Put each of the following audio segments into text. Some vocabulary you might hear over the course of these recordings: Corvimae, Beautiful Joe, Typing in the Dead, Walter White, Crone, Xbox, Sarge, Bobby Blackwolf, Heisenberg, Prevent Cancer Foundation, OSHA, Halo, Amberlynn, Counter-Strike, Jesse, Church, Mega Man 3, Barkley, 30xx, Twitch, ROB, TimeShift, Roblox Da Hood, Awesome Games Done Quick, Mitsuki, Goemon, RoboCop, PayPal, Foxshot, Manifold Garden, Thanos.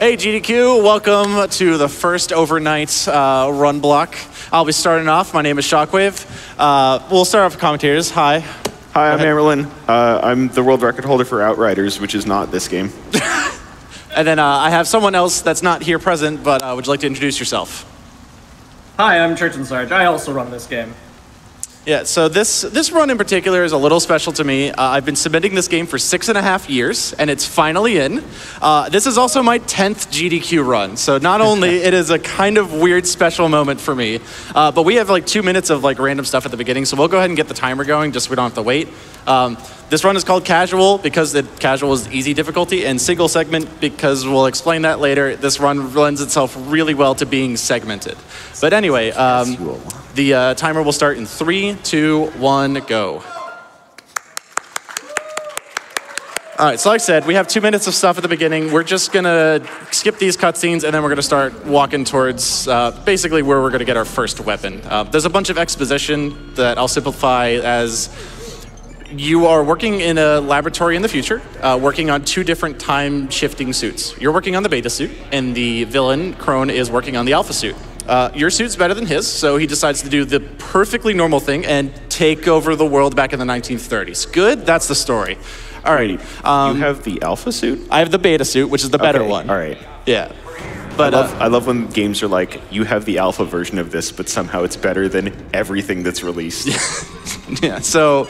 Hey GDQ, welcome to the first overnight run block. I'll be starting off. My name is Shockwave. We'll start off with commentators. Hi. Hi, I'm Amberlynn. I'm the world record holder for Outriders, which is not this game. And then I have someone else that's not here present, but would you like to introduce yourself? Hi, I'm Church and Sarge. I also run this game. Yeah, so this run in particular is a little special to me. I've been submitting this game for 6.5 years, and it's finally in. This is also my 10th GDQ run, so not only it is a kind of weird special moment for me, but we have like 2 minutes of like random stuff at the beginning, so we'll go ahead and get the timer going, just so we don't have to wait. This run is called Casual because the Casual is easy difficulty, and Single Segment because we'll explain that later. This run lends itself really well to being segmented. But anyway, the timer will start in 3, 2, 1, go. All right, so like I said, we have 2 minutes of stuff at the beginning. We're just gonna skip these cutscenes, and then we're gonna start walking towards basically where we're gonna get our first weapon. There's a bunch of exposition that I'll simplify as you are working in a laboratory in the future, working on 2 different time-shifting suits. You're working on the beta suit, and the villain, Crone, is working on the alpha suit. Your suit's better than his, so he decides to do the perfectly normal thing and take over the world back in the 1930s. Good? That's the story. All right. You have the alpha suit? I have the beta suit, which is the better one. All right. Yeah. But, I love when games are like, you have the alpha version of this, but somehow it's better than everything that's released. Yeah, so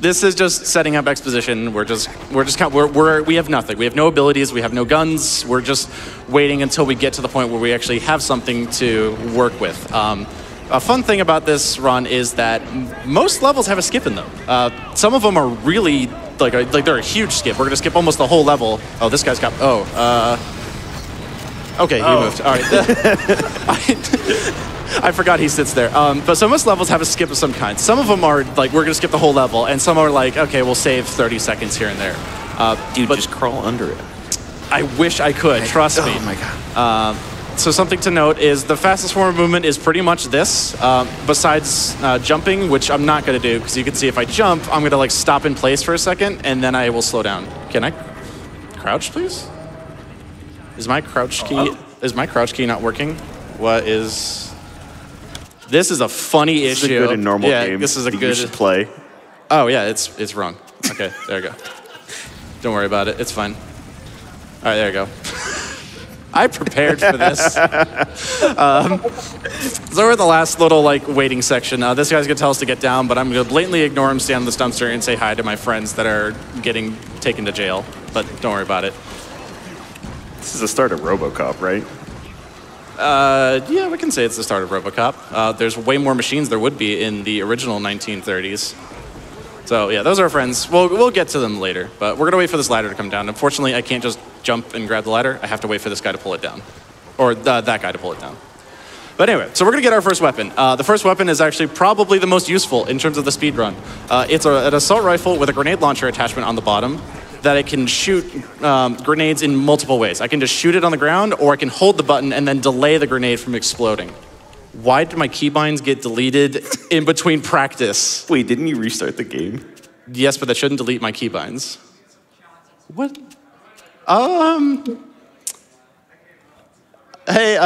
this is just setting up exposition. We have nothing. We have no abilities. We have no guns. We're just waiting until we get to the point where we actually have something to work with. A fun thing about this run is that most levels have a skip in them. Some of them are really, like they're a huge skip. We're going to skip almost the whole level. Oh, this guy's got, okay, he moved. All right. I forgot he sits there. But so most levels have a skip of some kind. Some of them are like, we're going to skip the whole level, and some are like, okay, we'll save 30 seconds here and there. Dude, just crawl under it. I wish I could, trust me. Oh, my God. So something to note is the fastest form of movement is pretty much this, besides jumping, which I'm not going to do, because you can see if I jump, I'm going to like stop in place for a second, and then I will slow down. Can I crouch, please? Is my crouch key not working? What is? This is a funny issue. This is a good and normal game. This is a good play. Oh yeah, it's wrong. Okay, there we go. Don't worry about it. It's fine. All right, there we go. I prepared for this. So we're at the last little like waiting section. This guy's gonna tell us to get down, but I'm gonna blatantly ignore him, stand on this dumpster, and say hi to my friends that are getting taken to jail. But don't worry about it. This is the start of RoboCop, right? Yeah, we can say it's the start of RoboCop. There's way more machines there would be in the original 1930s. So yeah, those are our friends. We'll get to them later, but we're gonna wait for this ladder to come down. Unfortunately, I can't just jump and grab the ladder. I have to wait for this guy to pull it down, or that guy to pull it down. But anyway, so we're gonna get our first weapon. The first weapon is actually probably the most useful in terms of the speed run. It's an assault rifle with a grenade launcher attachment on the bottom. That I can shoot grenades in multiple ways. I can just shoot it on the ground, or I can hold the button and then delay the grenade from exploding. Why did my keybinds get deleted in between practice? Wait, didn't you restart the game? Yes, but that shouldn't delete my keybinds. What? Hey,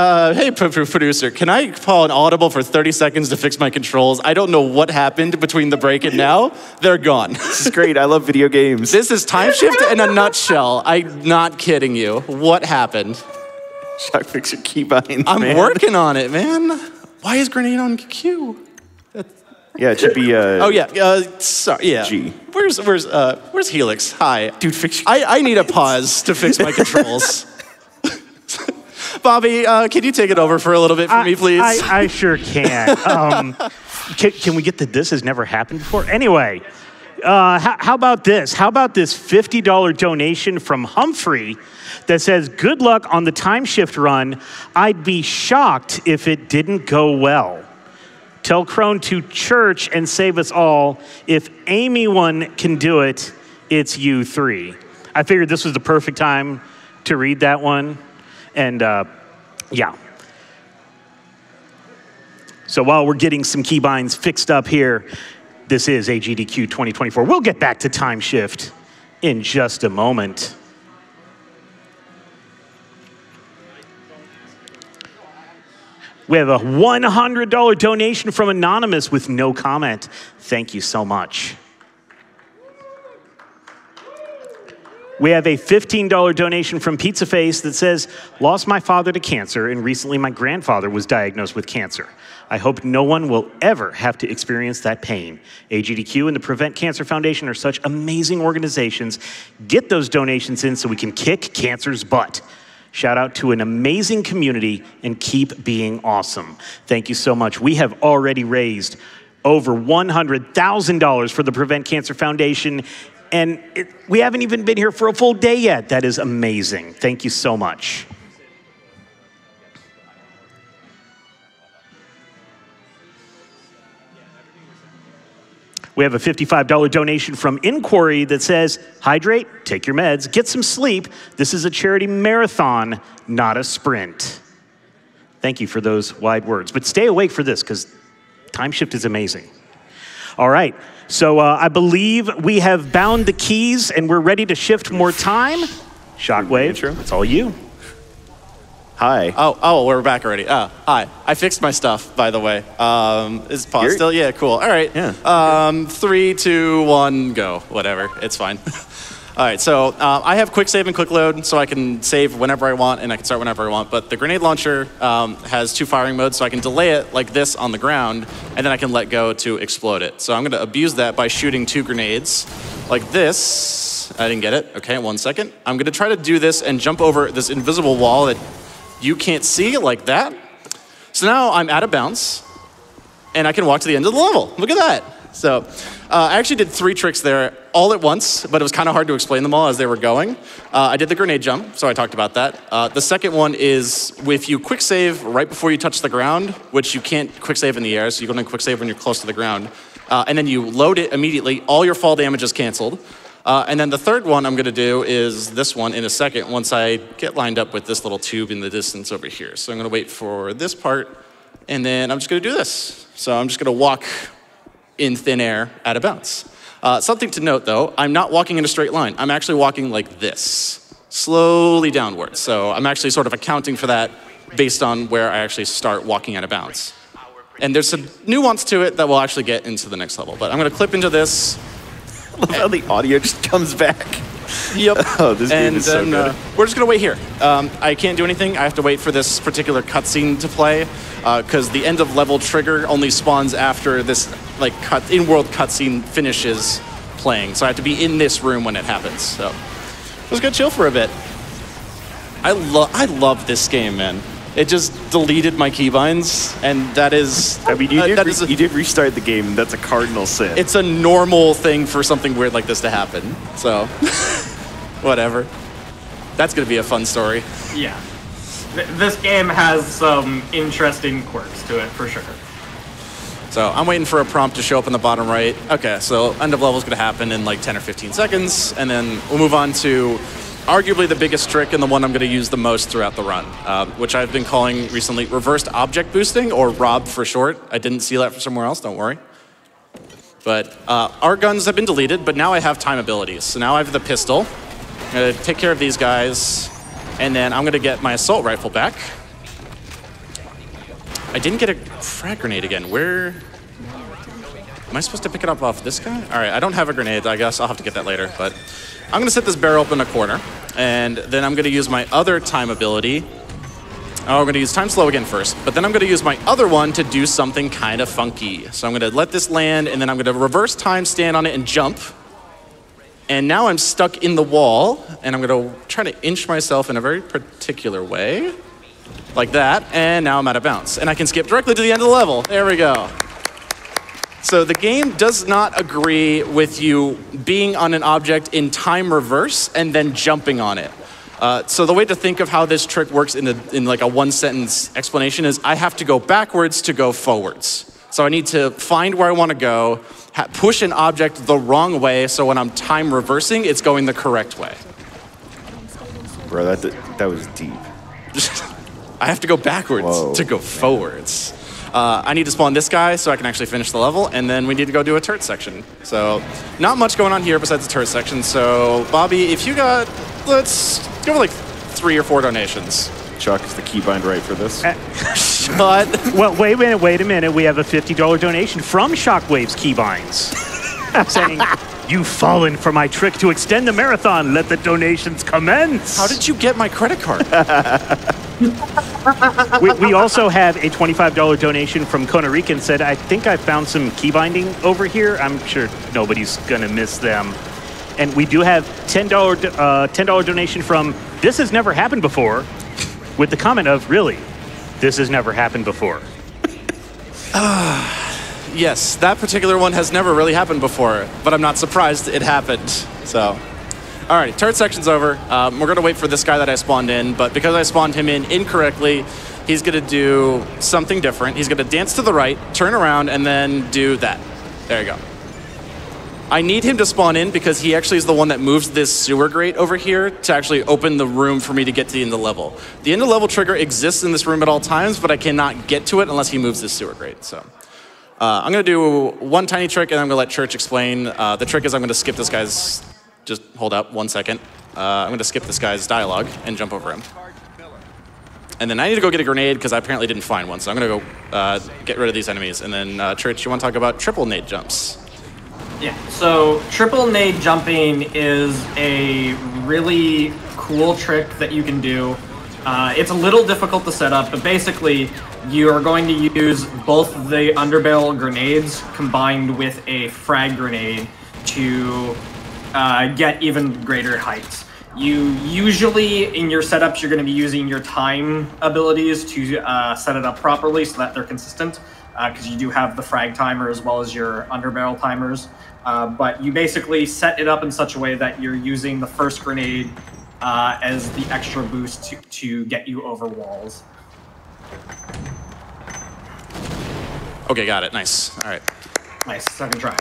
producer, can I call an audible for 30 seconds to fix my controls? I don't know what happened between the break and now. They're gone. This is great. I love video games. This is Time Shift in a nutshell. I'm not kidding you. What happened? Shock fix your keybinds, I'm working on it, man. Why is grenade on Q? Yeah, it should be. Oh yeah. Sorry. Yeah. G. Where's Helix? Hi. Dude, fix your I need a pause to fix my controls. Bobby, can you take it over for a little bit for me, please? I sure can. Can we get that this has never happened before? Anyway, how about this? How about this $50 donation from Humphrey that says, good luck on the time shift run. I'd be shocked if it didn't go well. Tell Crone to church and save us all. If anyone can do it, it's you three. I figured this was the perfect time to read that one. And yeah. So while we're getting some keybinds fixed up here, this is AGDQ 2024. We'll get back to time shift in just a moment. with a $100 donation from Anonymous with no comment. Thank you so much. We have a $15 donation from Pizza Face that says, lost my father to cancer, and recently my grandfather was diagnosed with cancer. I hope no one will ever have to experience that pain. AGDQ and the Prevent Cancer Foundation are such amazing organizations. Get those donations in so we can kick cancer's butt. Shout out to an amazing community and keep being awesome. Thank you so much. We have already raised over $100,000 for the Prevent Cancer Foundation. And we haven't even been here for a full day yet. That is amazing. Thank you so much. We have a $55 donation from Inquiry that says, hydrate, take your meds, get some sleep. This is a charity marathon, not a sprint. Thank you for those wise words. But stay awake for this, because TimeShift is amazing. All right. So I believe we have bound the keys and we're ready to shift more time. Shockwave, it's all you. Hi. Oh, we're back already. Hi. I fixed my stuff, by the way. Is it paused still? Yeah, cool. All right. Yeah. 3, 2, 1, go. Whatever. It's fine. All right, so I have quick save and quick load, so I can save whenever I want and I can start whenever I want, but the grenade launcher has 2 firing modes, so I can delay it like this on the ground, and then I can let go to explode it. So I'm gonna abuse that by shooting 2 grenades like this. I didn't get it, okay, 1 second. I'm gonna try to do this and jump over this invisible wall that you can't see like that. So now I'm out of bounds, and I can walk to the end of the level. Look at that. So I actually did 3 tricks there all at once, but it was kind of hard to explain them all as they were going. I did the grenade jump, so I talked about that. The second one is if you quick save right before you touch the ground, which you can't quick save in the air, so you're going to quick save when you're close to the ground, and then you load it immediately, all your fall damage is canceled. And then the third one I'm going to do is this one in a second once I get lined up with this little tube in the distance over here. So I'm going to wait for this part, and then I'm just going to do this. So I'm just going to walk in thin air out of bounds. Something to note though, I'm not walking in a straight line. I'm actually walking like this, slowly downwards. So I'm actually sort of accounting for that based on where I actually start walking out of bounds. And there's some nuance to it that we'll actually get into the next level, but I'm gonna clip into this. I love how the audio just comes back. Yep. Oh, this game is so good. We're just gonna wait here. I can't do anything. I have to wait for this particular cutscene to play because the end of level trigger only spawns after this like in-world cutscene finishes playing. So I have to be in this room when it happens. So let's go chill for a bit. I love this game, man. It just deleted my keybinds, and that is... I mean, you did restart the game, and that's a cardinal sin. It's a normal thing for something weird like this to happen, so... whatever. That's going to be a fun story. Yeah. This game has some interesting quirks to it, for sure. So I'm waiting for a prompt to show up in the bottom right. Okay, so end of level is going to happen in like 10 or 15 seconds, and then we'll move on to... arguably the biggest trick and the one I'm going to use the most throughout the run, which I've been calling recently reversed object boosting, or ROB for short. I didn't see that from somewhere else, don't worry. But our guns have been deleted, but now I have time abilities. So now I have the pistol. I'm going to take care of these guys, and then I'm going to get my assault rifle back. I didn't get a frag grenade again. Where... am I supposed to pick it up off this guy? All right, I don't have a grenade. I guess I'll have to get that later, but... I'm gonna set this barrel up in a corner, and then I'm gonna use my other time ability. Oh, I'm gonna use time slow again first, but then I'm gonna use my other one to do something kind of funky. So I'm gonna let this land, and then I'm gonna reverse time, stand on it, and jump. And now I'm stuck in the wall, and I'm gonna try to inch myself in a very particular way, like that, and now I'm out of bounds. And I can skip directly to the end of the level. There we go. So the game does not agree with you being on an object in time reverse and then jumping on it. So the way to think of how this trick works in like a one-sentence explanation is I have to go backwards to go forwards. So I need to find where I want to go, push an object the wrong way, so when I'm time reversing, it's going the correct way. Bro, that was deep. I have to go backwards to go forwards. I need to spawn this guy so I can actually finish the level, and then we need to go do a turret section. So, not much going on here besides the turret section, so Bobby, if you got, let's go with like 3 or 4 donations. Chuck is the keybind right for this. But well, wait a minute. We have a $50 donation from Shockwave's keybinds, saying, "You've fallen for my trick to extend the marathon. Let the donations commence." How did you get my credit card? We also have a $25 donation from Konarikan, said, "I think I found some keybinding over here. I'm sure nobody's gonna miss them." And we do have $10 donation from This Has Never Happened Before, with the comment of, really, this has never happened before. Yes, that particular one has never really happened before, but I'm not surprised it happened, so. All right, turret section's over. We're gonna wait for this guy that I spawned in, but because I spawned him in incorrectly, he's gonna do something different. He's gonna dance to the right, turn around, and then do that. There you go. I need him to spawn in because he actually is the one that moves this sewer grate over here to actually open the room for me to get to the end of level. The end of level trigger exists in this room at all times, but I cannot get to it unless he moves this sewer grate. So I'm going to do one tiny trick, and I'm going to let Church explain. The trick is I'm going to skip this guy's... Just hold up 1 second. I'm going to skip this guy's dialogue and jump over him. And then I need to go get a grenade because I apparently didn't find one, so I'm going to go get rid of these enemies. And then, Church, you want to talk about triple nade jumps? Yeah, so triple nade jumping is a really cool trick that you can do. It's a little difficult to set up, but basically you are going to use both the underbarrel grenades combined with a frag grenade to get even greater heights. You usually, in your setups, you're going to be using your time abilities to set it up properly so that they're consistent, because you do have the frag timer as well as your underbarrel timers. But you basically set it up in such a way that you're using the first grenade as the extra boost to get you over walls. Okay, got it. Nice. All right. Nice. Second try.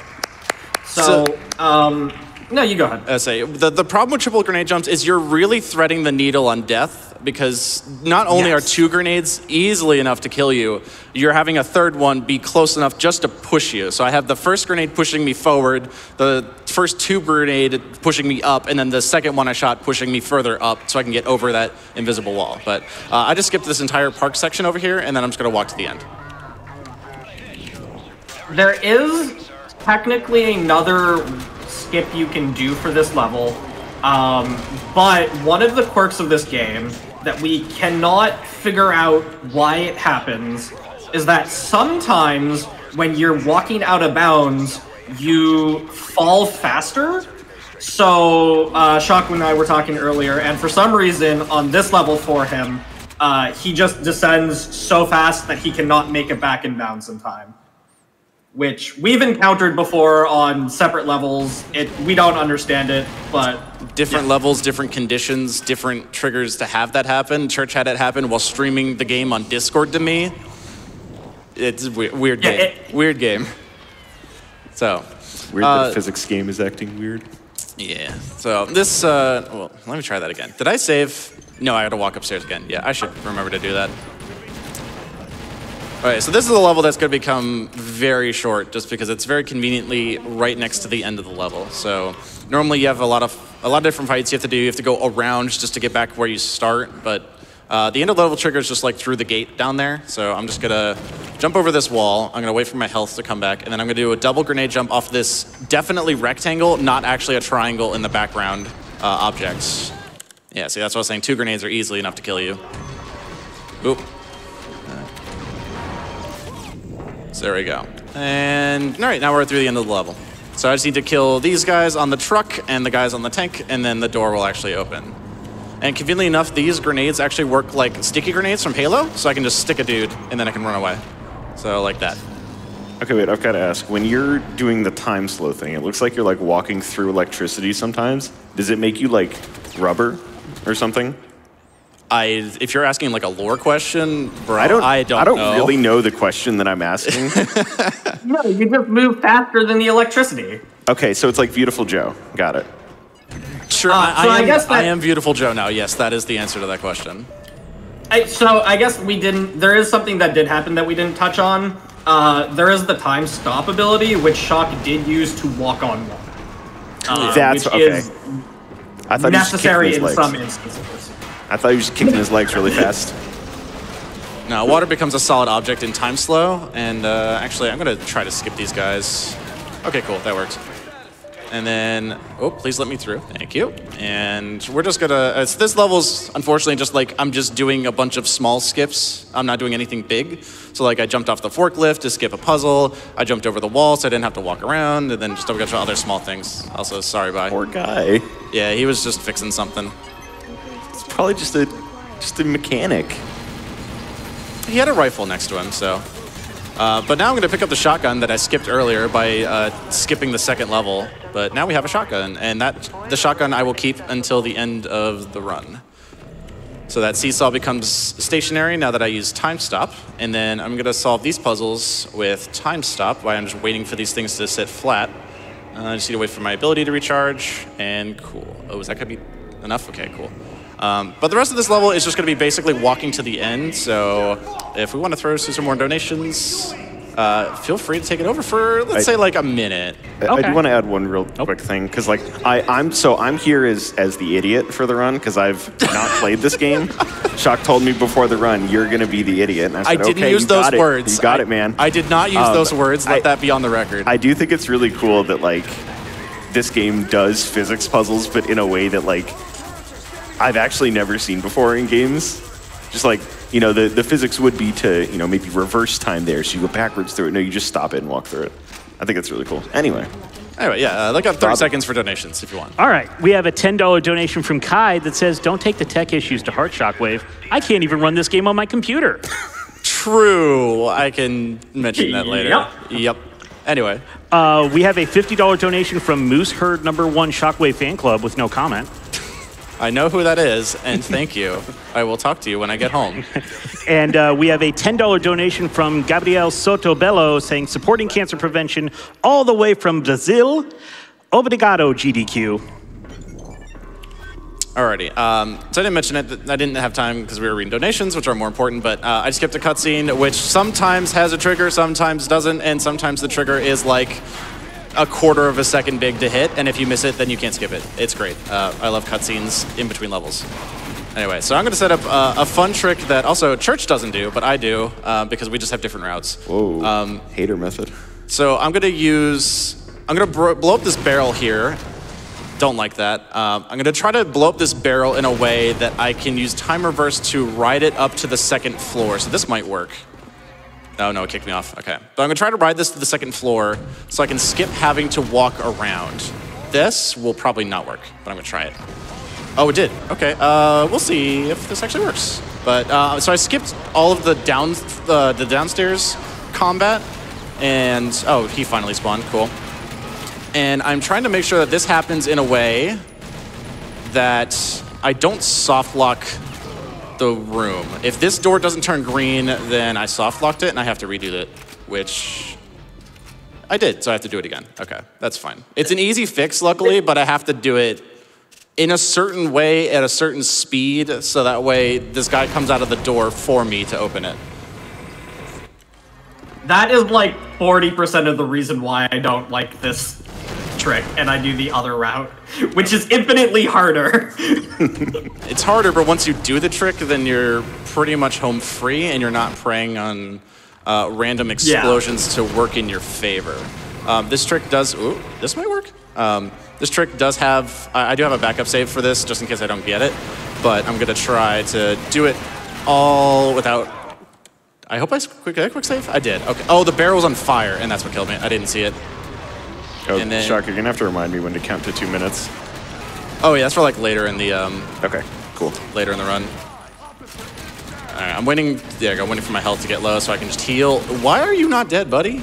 No, you go ahead. The problem with triple grenade jumps is you're really threading the needle on death, because not only are two grenades easily enough to kill you, you're having a third one be close enough just to push you. So I have the first grenade pushing me forward, the first two grenade pushing me up, and then the second one I shot pushing me further up so I can get over that invisible wall. But I just skipped this entire park section over here, and then I'm just going to walk to the end. There is technically another skip you can do for this level, but one of the quirks of this game that we cannot figure out why it happens is that sometimes when you're walking out of bounds, you fall faster. So Shock and I were talking earlier, and for some reason on this level for him, he just descends so fast that he cannot make it back in bounds in time, which we've encountered before on separate levels. We don't understand it, but... Different levels, different conditions, different triggers to have that happen. Church had it happen while streaming the game on Discord to me. It's a weird game. Weird game. So... Weird that a physics game is acting weird. Yeah. So this... well, let me try that again. Did I save? No, I gotta walk upstairs again. Yeah, I should remember to do that. All right, so this is a level that's going to become very short just because it's very conveniently right next to the end of the level. So normally you have a lot of different fights you have to do. You have to go around just to get back where you start, but the end of level trigger is just like through the gate down there. So I'm just going to jump over this wall. I'm going to wait for my health to come back, and then I'm going to do a double grenade jump off this definitely rectangle, not actually a triangle in the background objects. Yeah, see, that's what I was saying. Two grenades are easily enough to kill you. Oop. So there we go. And all right, now we're through the end of the level. So I just need to kill these guys on the truck and the guys on the tank, and then the door will actually open. And conveniently enough, these grenades actually work like sticky grenades from Halo, so I can just stick a dude and then I can run away. So like that. Okay, wait, I've got to ask, when you're doing the time slow thing, it looks like you're like walking through electricity sometimes. Does it make you like rubber or something? If you're asking like a lore question, bro, I don't really know the question that I'm asking. No, you just move faster than the electricity. Okay, so it's like Beautiful Joe. Got it. Sure, I am Beautiful Joe now. Yes, that is the answer to that question. So I guess we didn't. There is something that did happen that we didn't touch on. There is the time stop ability, which Shock did use to walk on water. That's okay. I thought necessary in some instances. I thought he was kicking his legs really fast. No, water becomes a solid object in time slow, and actually I'm gonna try to skip these guys. Okay, cool, that works. And then, oh, please let me through, thank you. And we're just gonna, this level's unfortunately just like, I'm just doing a bunch of small skips. I'm not doing anything big. So like I jumped off the forklift to skip a puzzle. I jumped over the wall so I didn't have to walk around, and then just a bunch of other small things. Also, sorry, bye. Poor guy. Yeah, he was just fixing something. It's probably just a mechanic. He had a rifle next to him, so. But now I'm gonna pick up the shotgun that I skipped earlier by skipping the second level. But now we have a shotgun, and the shotgun I will keep until the end of the run. So that seesaw becomes stationary now that I use time stop, and then I'm gonna solve these puzzles with time stop while I'm just waiting for these things to sit flat. I just need to wait for my ability to recharge, and cool. Oh, is that gonna be enough? Okay, cool. But the rest of this level is just gonna be basically walking to the end, so if we wanna throw some more donations, feel free to take it over for, let's say like a minute. I do wanna add one real quick thing, cause like, I'm here as the idiot for the run, cause I've not played this game. Shock told me before the run, you're gonna be the idiot. And I said, didn't use those words. You got it, man. I did not use those words, let that be on the record. I do think it's really cool that like, this game does physics puzzles, but in a way that like, I've actually never seen before in games. Just like, you know, the physics would be to, you know, maybe reverse time there, so you go backwards through it. No, you just stop it and walk through it. I think that's really cool. Anyway, yeah, look up 30 seconds for donations if you want. All right, we have a $10 donation from Kai that says, don't take the tech issues to heart, Shockwave. I can't even run this game on my computer. True, I can mention that later. Yep. Anyway. We have a $50 donation from Moose Herd #1 Shockwave Fan Club with no comment. I know who that is, and thank you. I will talk to you when I get home. And we have a $10 donation from Gabriel Sotobello saying, supporting cancer prevention all the way from Brazil. Obrigado, GDQ. Alrighty, so I didn't mention it. I didn't have time because we were reading donations, which are more important, but I skipped a cutscene, which sometimes has a trigger, sometimes doesn't, and sometimes the trigger is like a quarter of a second big to hit, and if you miss it, then you can't skip it. It's great. I love cutscenes in between levels. Anyway, so I'm gonna set up a fun trick that also Church doesn't do, but I do, because we just have different routes. Whoa, hater method. So I'm gonna blow up this barrel here. Don't like that. I'm gonna try to blow up this barrel in a way that I can use time reverse to ride it up to the second floor, so this might work. Oh no, it kicked me off, okay. But I'm gonna try to ride this to the second floor so I can skip having to walk around. This will probably not work, but I'm gonna try it. Oh, it did, okay. We'll see if this actually works. But, so I skipped all of the downstairs combat, and, oh, he finally spawned, cool. And I'm trying to make sure that this happens in a way that I don't soft lock the room. If this door doesn't turn green, then I soft locked it and I have to redo it, which I did, so I have to do it again. Okay, that's fine. It's an easy fix, luckily, but I have to do it in a certain way at a certain speed, so that way this guy comes out of the door for me to open it. That is like 40% of the reason why I don't like this trick, and I do the other route, which is infinitely harder. It's harder, but once you do the trick, then you're pretty much home free, and you're not preying on random explosions to work in your favor. This trick does, ooh, this might work. This trick does have, I do have a backup save for this, just in case I don't get it, but I'm gonna try to do it all without, I hope I quick save? I did, okay. Oh, the barrel's on fire, and that's what killed me. I didn't see it. Oh, and then, Shock, you're gonna have to remind me when to count to 2 minutes. Oh yeah, that's for like later in the, okay, cool. Later in the run. All right, I'm waiting, there I go, waiting for my health to get low so I can just heal. Why are you not dead, buddy?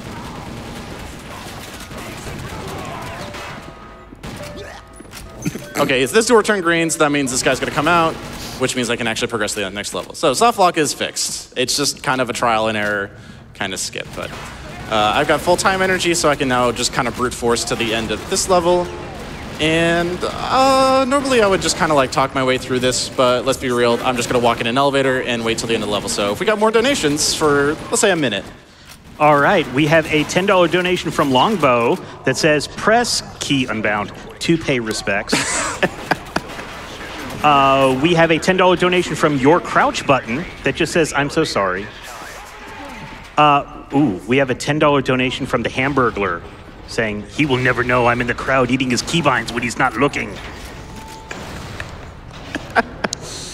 Okay, if this door turned green, so that means this guy's gonna come out, which means I can actually progress to the next level. So soft lock is fixed. It's just kind of a trial and error kind of skip, but. I've got full-time energy, so I can now just kind of brute force to the end of this level. And normally I would just kind of like talk my way through this, but let's be real, I'm just going to walk in an elevator and wait till the end of the level. So if we got more donations for, let's say, a minute. All right, we have a $10 donation from Longbow that says, press key unbound to pay respects. We have a $10 donation from Your Crouch Button that just says, I'm so sorry. Ooh, we have a $10 donation from the Hamburglar saying, he will never know I'm in the crowd eating his keybinds when he's not looking.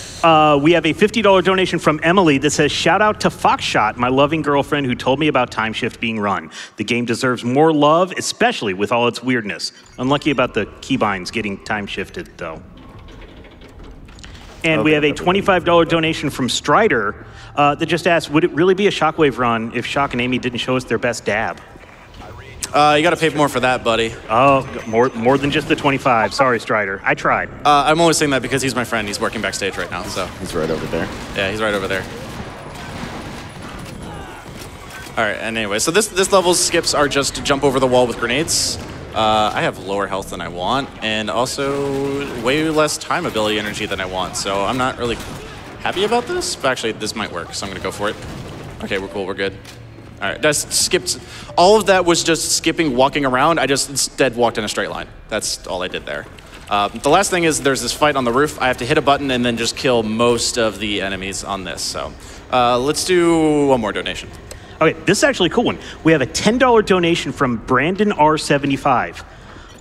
We have a $50 donation from Emily that says, shout out to Foxshot, my loving girlfriend who told me about TimeShift being run. The game deserves more love, especially with all its weirdness. Unlucky about the keybinds getting time-shifted, though. And we have a $25 donation from Strider that just asked, would it really be a Shockwave run if Shock and Amy didn't show us their best dab? You got to pay more for that, buddy. Oh, more than just the 25. Sorry, Strider. I tried. I'm only saying that because he's my friend. He's working backstage right now, so. He's right over there. Yeah, he's right over there. All right, and anyway, so this level's skips are just to jump over the wall with grenades. I have lower health than I want, and also way less time ability energy than I want, so I'm not really happy about this. But actually, this might work, so I'm going to go for it. Okay, we're cool. We're good. All right, that's skipped. All of that was just skipping, walking around. I just instead walked in a straight line. That's all I did there. The last thing is there's this fight on the roof. I have to hit a button and then just kill most of the enemies on this. So let's do one more donation. Okay, this is actually a cool one. We have a $10 donation from Brandon R75.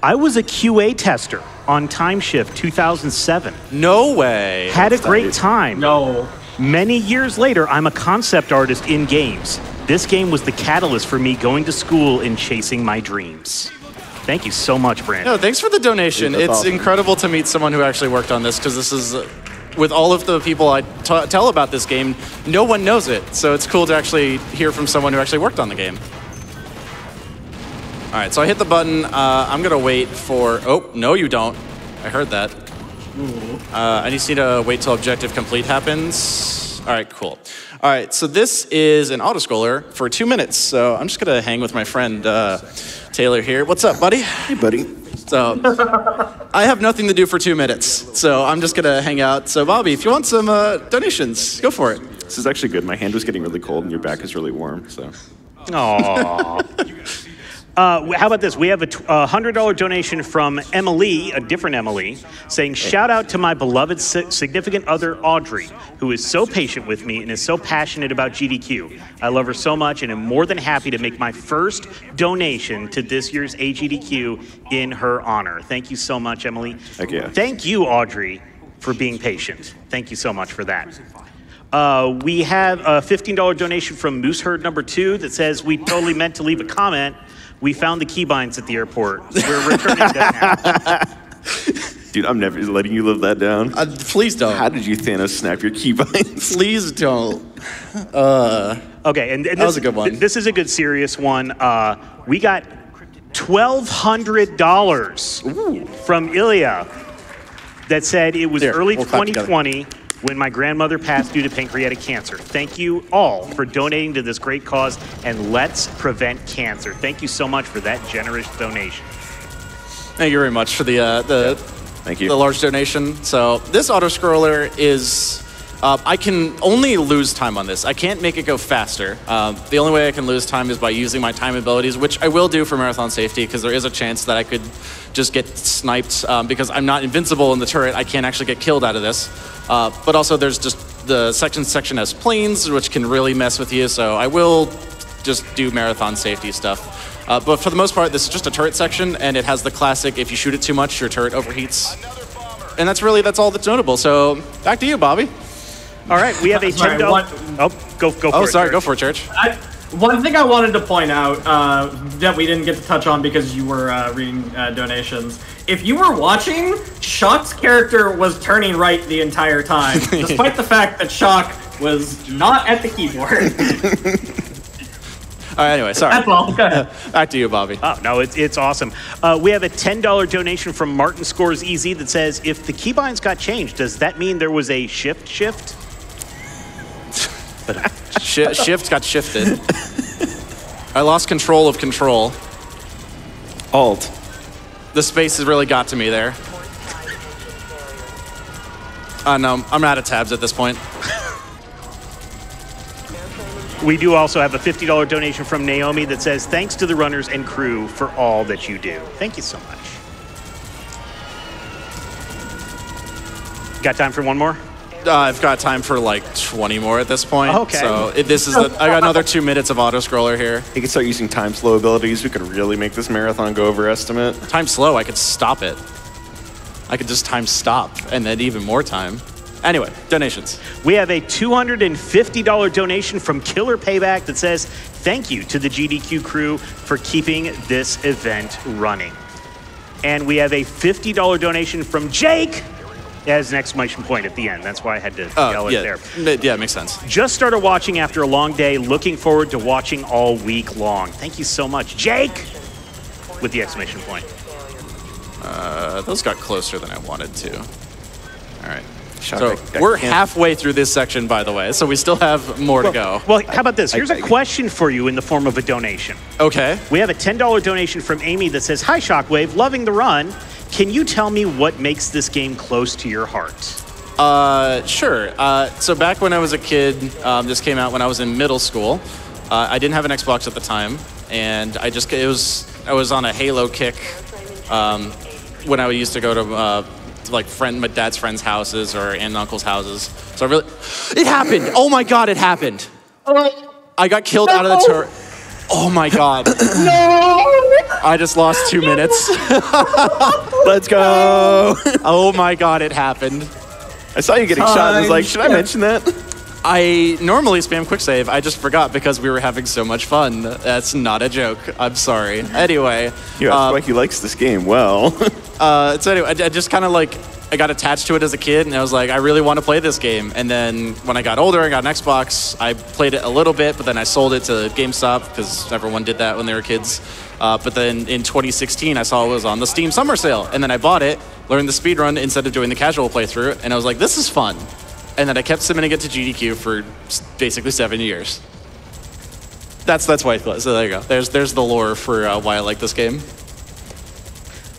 I was a QA tester on TimeShift 2007. No way. Had a great time. No. Many years later, I'm a concept artist in games. This game was the catalyst for me going to school and chasing my dreams. Thank you so much, Brandon. No, thanks for the donation. Dude, it's awesome. Incredible to meet someone who actually worked on this, because this is, with all of the people I tell about this game, no one knows it. So it's cool to actually hear from someone who actually worked on the game. All right, so I hit the button. I'm going to wait for, oh, no, you don't. I heard that. I just need to wait till objective complete happens. All right, cool. All right, so this is an auto-scroller for 2 minutes, so I'm just going to hang with my friend Taylor here. What's up, buddy? Hey, buddy. So I have nothing to do for 2 minutes, so I'm just going to hang out. So, Bobby, if you want some donations, go for it. This is actually good. My hand was getting really cold, and your back is really warm, so. Aww. How about this? We have a $100 donation from Emily, a different Emily, saying, shout out to my beloved significant other, Audrey, who is so patient with me and is so passionate about GDQ. I love her so much and am more than happy to make my first donation to this year's AGDQ in her honor. Thank you so much, Emily. Thank you. Thank you, Audrey, for being patient. Thank you so much for that. We have a $15 donation from Mooseherd number 2 that says, we totally meant to leave a comment. We found the keybinds at the airport. We're returning that now. Dude, I'm never letting you live that down. Please don't. How did you Thanos snap your keybinds? Please don't. Okay, and that was a good one. This is a good serious one. We got $1,200 from Ilya that said it was early 2020 when my grandmother passed due to pancreatic cancer. Thank you all for donating to this great cause, and let's prevent cancer. Thank you so much for that generous donation. Thank you very much for the large donation. So this auto-scroller is, I can only lose time on this. I can't make it go faster. The only way I can lose time is by using my time abilities, which I will do for marathon safety, because there is a chance that I could just get sniped because I'm not invincible in the turret. I can't actually get killed out of this. But also there's just the section has planes, which can really mess with you. So I will just do marathon safety stuff. But for the most part, this is just a turret section, and it has the classic, if you shoot it too much, your turret overheats. And that's all that's notable. So back to you, Bobby. All right, we have a $10. Go for it, Church. One thing I wanted to point out that we didn't get to touch on because you were reading donations. If you were watching, Shock's character was turning right the entire time, despite the fact that Shock was not at the keyboard. All right, anyway, sorry. That's all. Go ahead. Back to you, Bobby. Oh, no, it's awesome. We have a $10 donation from Martin Scores EZ that says, if the keybinds got changed, does that mean there was a shift? But shift got shifted. I lost control of control. Alt. The space has really got to me there. No, I'm out of tabs at this point. We do also have a $50 donation from Naomi that says, thanks to the runners and crew for all that you do. Thank you so much. Got time for one more? I've got time for like 20 more at this point. Okay. So this is I got another 2 minutes of auto scroller here. You can start using time slow abilities. We could really make this marathon go overestimate. Time slow, I could stop it. I could just time stop and then even more time. Anyway, donations. We have a $250 donation from Killer Payback that says, thank you to the GDQ crew for keeping this event running. And we have a $50 donation from Jake. It has an exclamation point at the end. That's why I had to yell it there. Yeah, it makes sense. Just started watching after a long day. Looking forward to watching all week long. Thank you so much, Jake, with the exclamation point. Those got closer than I wanted to. All right. So we're halfway through this section, by the way, so we still have more to go. Well, how about this? Here's a question for you in the form of a donation. Okay. We have a $10 donation from Amy that says, hi, Shockwave, loving the run. Can you tell me what makes this game close to your heart? Sure. So back when I was a kid, this came out when I was in middle school. I didn't have an Xbox at the time, and I was on a Halo kick when I used to go to... like my dad's friends' houses or aunt and uncle's houses. So I really, it happened. Oh my God, it happened. I got killed out of the turret. Oh my God. I just lost 2 minutes. Let's go. Oh my God, it happened. I saw you getting shot and I was like, should I mention that? I normally spam quick save. I just forgot because we were having so much fun. That's not a joke. I'm sorry. Anyway. You act like he likes this game well. So anyway, I just kind of like, I got attached to it as a kid and I was like, I really want to play this game. And then when I got older, I got an Xbox. I played it a little bit, but then I sold it to GameStop because everyone did that when they were kids. But then in 2016, I saw it was on the Steam Summer Sale. And then I bought it, learned the speedrun instead of doing the casual playthrough. And I was like, this is fun. And then I kept submitting it to GDQ for basically 7 years. That's why I thought. So there you go. There's the lore for why I like this game.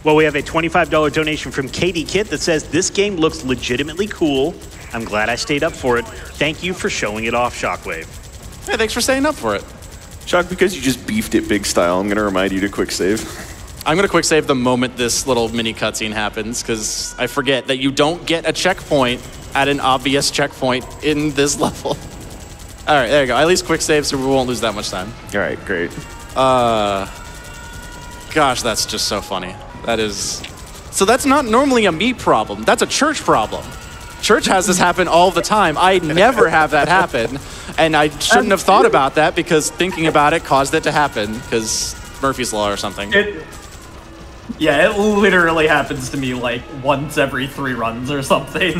Well, we have a $25 donation from Katie Kitt that says, this game looks legitimately cool. I'm glad I stayed up for it. Thank you for showing it off, Shockwave. Hey, thanks for staying up for it. Shock, because you just beefed it big style, I'm going to remind you to quick save. I'm going to quick save the moment this little mini cutscene happens, because I forget that you don't get a checkpoint at an obvious checkpoint in this level. All right, there you go. At least quick save, so we won't lose that much time. All right, great. Gosh, that's just so funny. That is... So that's not normally a me problem. That's a Church problem. Church has this happen all the time. I never have that happen. And I shouldn't have thought about that because thinking about it caused it to happen because Murphy's Law or something. Yeah, it literally happens to me like once every 3 runs or something.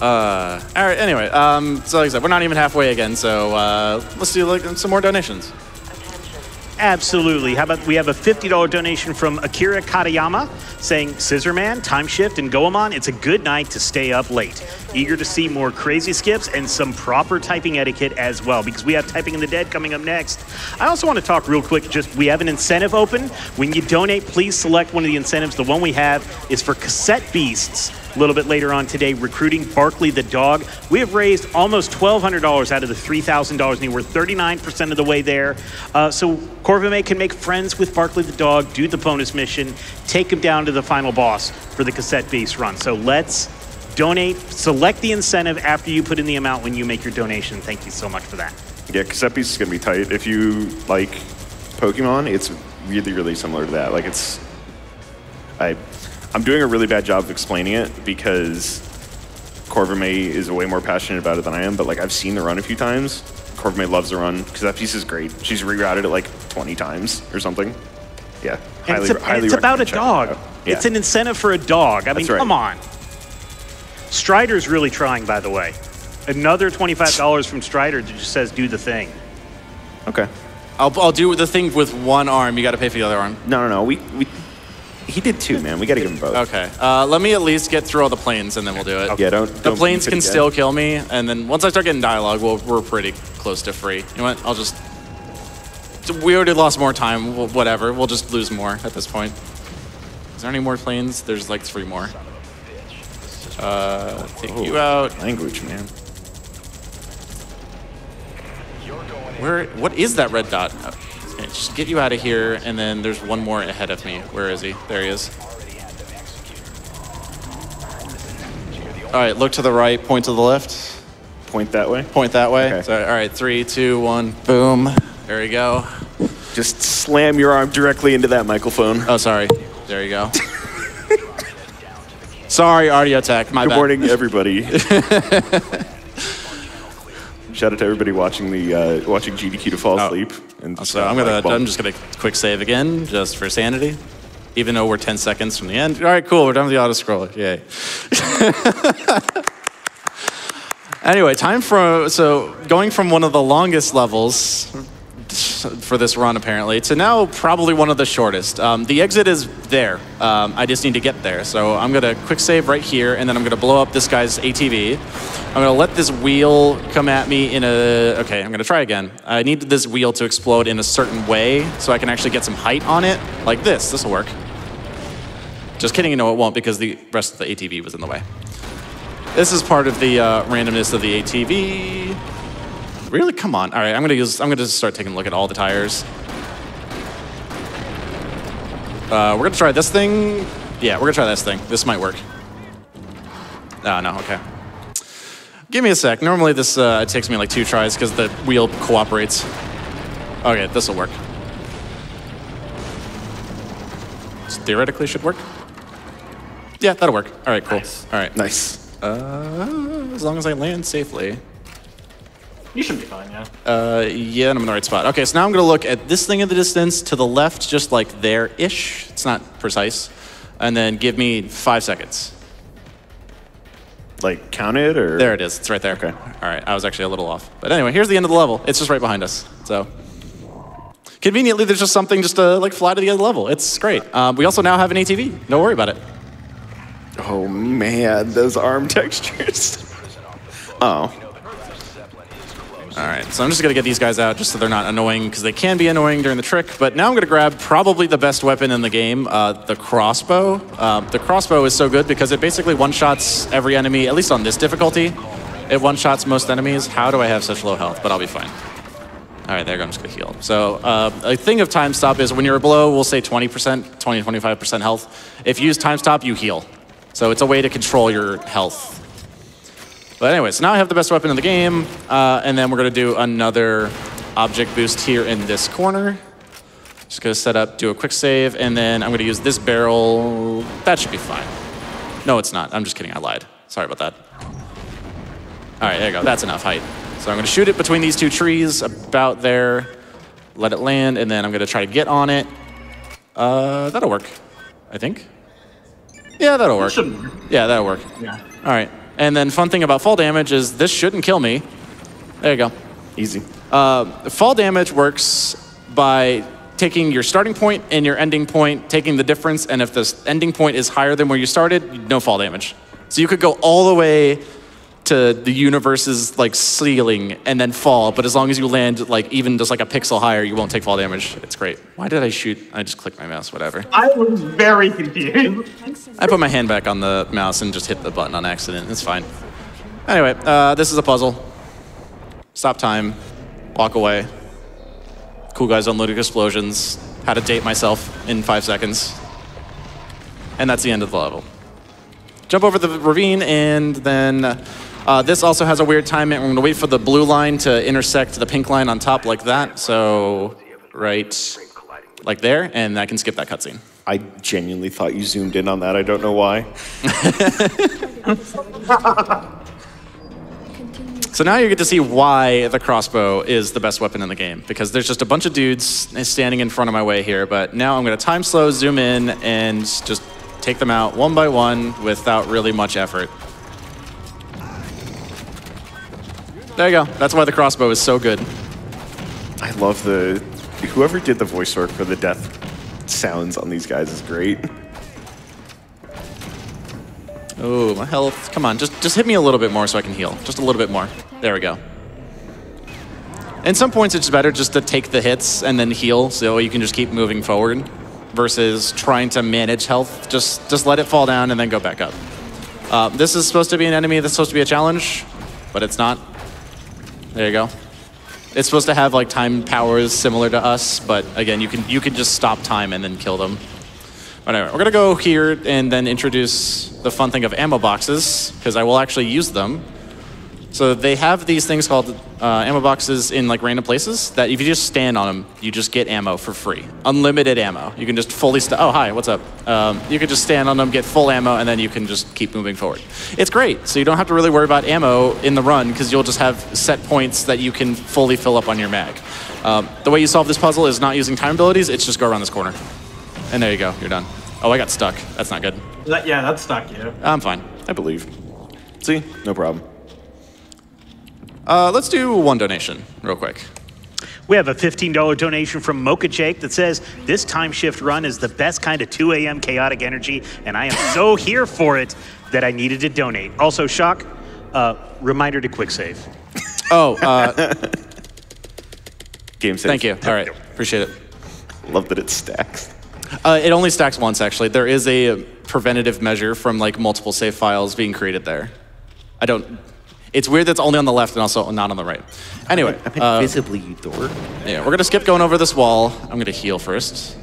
All right, anyway, so like I said, we're not even halfway again, so let's do like some more donations. Absolutely. How about we have a $50 donation from Akira Katayama saying, Scissorman, Time Shift, and Goemon, it's a good night to stay up late. Eager to see more crazy skips and some proper typing etiquette as well, because we have Typing in the Dead coming up next. I also want to talk real quick, just we have an incentive open. When you donate, please select one of the incentives. The one we have is for Cassette Beasts. A little bit later on today, recruiting Barkley the dog. We have raised almost $1,200 out of the $3,000, and we're 39% of the way there. So Corvimae can make friends with Barkley the dog, do the bonus mission, take him down to the final boss for the Cassette Beast run. So let's donate, select the incentive after you put in the amount when you make your donation. Thank you so much for that. Yeah, Cassette Beast is gonna be tight. If you like Pokemon, it's really, really similar to that. Like it's, I'm doing a really bad job of explaining it because Corvimae is way more passionate about it than I am, but like I've seen the run a few times. Corvimae loves the run because that piece is great. She's rerouted it like 20 times or something. Yeah. And it's about a dog. Yeah. It's an incentive for a dog. I mean, right. Come on. Strider's really trying, by the way. Another $25 from Strider that just says, do the thing. Okay. I'll do the thing with one arm. You got to pay for the other arm. No. He did 2, man. We got to give him both. Okay. Let me at least get through all the planes, and then we'll do it. Yeah, don't. The planes can still kill me, and then once I start getting dialogue, we're pretty close to free. You know what? I'll just... We already lost more time. Whatever. We'll just lose more at this point. Is there any more planes? There's like 3 more. Take you out. Language, man. Where? What is that red dot? Just get you out of here, and then there's one more ahead of me. Where is he? There he is. All right, look to the right, point to the left. Point that way? Point that way. Okay. So, all right, 3, 2, 1, boom. There you go. Just slam your arm directly into that microphone. Oh, sorry. There you go. Sorry, audio tech, my bad. Good morning, everybody. Shout out to everybody watching the watching GDQ to fall asleep. And so I'm just gonna quick save again, just for sanity, even though we're 10 seconds from the end. All right, cool. We're done with the auto scroller. Yay. Anyway, time for going from one of the longest levels for this run apparently to now probably one of the shortest. The exit is there. I just need to get there. So I'm gonna quick save right here, and then I'm gonna blow up this guy's ATV. I'm gonna let this wheel come at me in a, okay, I'm gonna try again. I need this wheel to explode in a certain way so I can actually get some height on it, like this. This'll work. Just kidding, you know it won't because the rest of the ATV was in the way. This is part of the randomness of the ATV. Really, come on. All right, I'm gonna just start taking a look at all the tires. We're gonna try this thing. Yeah, we're gonna try this thing. This might work. Oh, no, okay. Give me a sec. Normally this takes me like 2 tries because the wheel cooperates. Okay, this will work. This theoretically should work. Yeah, that'll work. All right, cool. Nice. All right, nice. As long as I land safely. You should be fine, yeah. Yeah, and I'm in the right spot. Okay, so now I'm gonna look at this thing in the distance to the left, just like there-ish. It's not precise. And then give me 5 seconds. Like count it or? There it is, it's right there. Okay. All right, I was actually a little off. But anyway, here's the end of the level. It's just right behind us, so. Conveniently, there's just something just to like fly to the other level. It's great. We also now have an ATV, don't worry about it. Oh man, those arm textures. Oh. All right, so I'm just gonna get these guys out just so they're not annoying, because they can be annoying during the trick, but now I'm gonna grab probably the best weapon in the game, the crossbow. The crossbow is so good because it basically one-shots every enemy, at least on this difficulty. It one-shots most enemies. How do I have such low health? But I'll be fine. All right, there you go, I'm just gonna heal. So a thing of time stop is when you're below, we'll say 20%, 20, 25% health. If you use time stop, you heal. So it's a way to control your health. But anyway, so now I have the best weapon in the game, and then we're gonna do another object boost here in this corner. Just gonna set up, do a quick save, and then I'm gonna use this barrel. That should be fine. No, it's not. I'm just kidding, I lied. Sorry about that. All right, there you go, that's enough height. So I'm gonna shoot it between these 2 trees, about there, let it land, and then I'm gonna try to get on it. That'll work, I think. Yeah, that'll work. Yeah, that'll work. Yeah. All right. And then fun thing about fall damage is this shouldn't kill me. There you go. Easy. Fall damage works by taking your starting point and your ending point, taking the difference, and if this ending point is higher than where you started, no fall damage. So you could go all the way to the universe's like ceiling and then fall, but as long as you land like even just like a pixel higher, you won't take fall damage. It's great. Why did I shoot? I just clicked my mouse, whatever. I was very confused. I put my hand back on the mouse and just hit the button on accident. It's fine. Anyway, this is a puzzle. Stop time, walk away. Cool guys unloading explosions. How to date myself in 5 seconds. And that's the end of the level. Jump over the ravine and then this also has a weird time. I'm gonna wait for the blue line to intersect the pink line on top like that. So, right, like there, and I can skip that cutscene. I genuinely thought you zoomed in on that. I don't know why. So now you get to see why the crossbow is the best weapon in the game, because there's just a bunch of dudes standing in front of my way here, but now I'm gonna time slow, zoom in, and just take them out one by one without really much effort. There you go. That's why the crossbow is so good. I love the... Whoever did the voice work for the death sounds on these guys is great. Oh, my health. Come on, just hit me a little bit more so I can heal. Just a little bit more. There we go. In some points, it's better just to take the hits and then heal, so you can just keep moving forward versus trying to manage health. Just let it fall down and then go back up. This is supposed to be an enemy. This is supposed to be a challenge, but it's not. There you go. It's supposed to have like time powers similar to us, but again, you can just stop time and then kill them. Anyway, we're gonna go here and then introduce the fun thing of ammo boxes, because I will actually use them. So they have these things called ammo boxes in like random places that if you just stand on them, you just get ammo for free. Unlimited ammo. You can just fully oh, hi, what's up? You can just stand on them, get full ammo, and then you can just keep moving forward. It's great. So you don't have to really worry about ammo in the run, because you'll just have set points that you can fully fill up on your mag. The way you solve this puzzle is not using time abilities. It's just go around this corner. And there you go. You're done. Oh, I got stuck. That's not good. Yeah, that's stuck, yeah. I'm fine. I believe. See? No problem. Let's do one donation real quick. We have a $15 donation from Mocha Jake that says, this time shift run is the best kind of 2 a.m. chaotic energy, and I am so here for it that I needed to donate. Also, Shock, reminder to quick save. Oh, game save. Thank you. All right. Appreciate it. Love that it stacks. It only stacks once, actually. There is a preventative measure from like multiple save files being created there. I don't... It's weird that's only on the left and also not on the right. Anyway. I mean, visibly, you dork. Yeah, we're going to skip going over this wall. I'm going to heal first.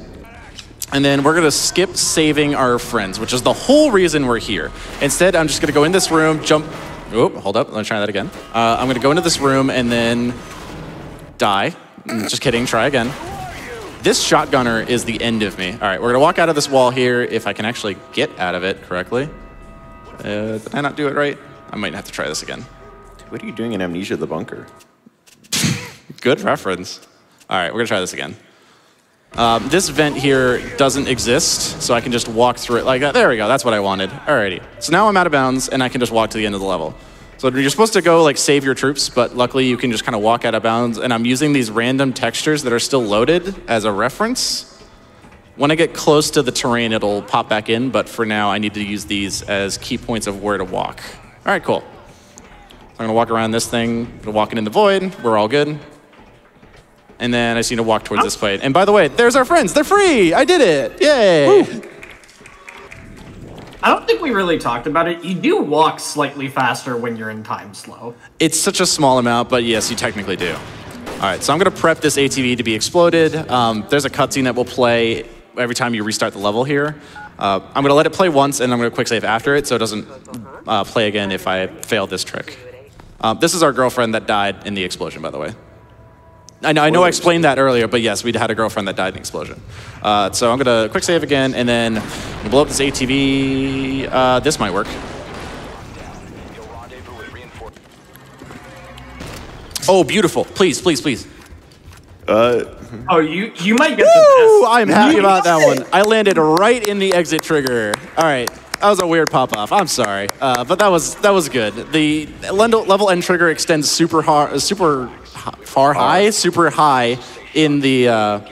And then we're going to skip saving our friends, which is the whole reason we're here. Instead, I'm just going to go in this room, jump. Oh, hold up. Let me try that again. I'm going to go into this room and then die. Just kidding. Try again. This shotgunner is the end of me. All right, we're going to walk out of this wall here if I can actually get out of it correctly. Did I not do it right? I might have to try this again. What are you doing in Amnesia the Bunker? Good reference. All right, we're going to try this again. This vent here doesn't exist, so I can just walk through it like that. There we go. That's what I wanted. Alrighty. So now I'm out of bounds, and I can just walk to the end of the level. So you're supposed to go like save your troops, but luckily you can just kind of walk out of bounds, and I'm using these random textures that are still loaded as a reference. When I get close to the terrain, it'll pop back in, but for now I need to use these as key points of where to walk. All right, cool. I'm gonna walk around this thing, I'm gonna walk in the void, we're all good. And then I just need to walk towards this plate. And by the way, there's our friends, they're free! I did it, yay! Woo. I don't think we really talked about it. You do walk slightly faster when you're in time slow. It's such a small amount, but yes, you technically do. All right, so I'm gonna prep this ATV to be exploded. There's a cutscene that will play every time you restart the level here. I'm gonna let it play once and I'm gonna quick save after it so it doesn't play again if I fail this trick. This is our girlfriend that died in the explosion, by the way. I know I explained that earlier, but yes, we had a girlfriend that died in the explosion. So I'm gonna quick save again and then blow up this ATV. This might work. Oh, beautiful, please, please, please. Oh, you might get the best. I'm happy about that one. I landed right in the exit trigger. All right, that was a weird pop-off. I'm sorry, but that was good. The level end trigger extends super high in the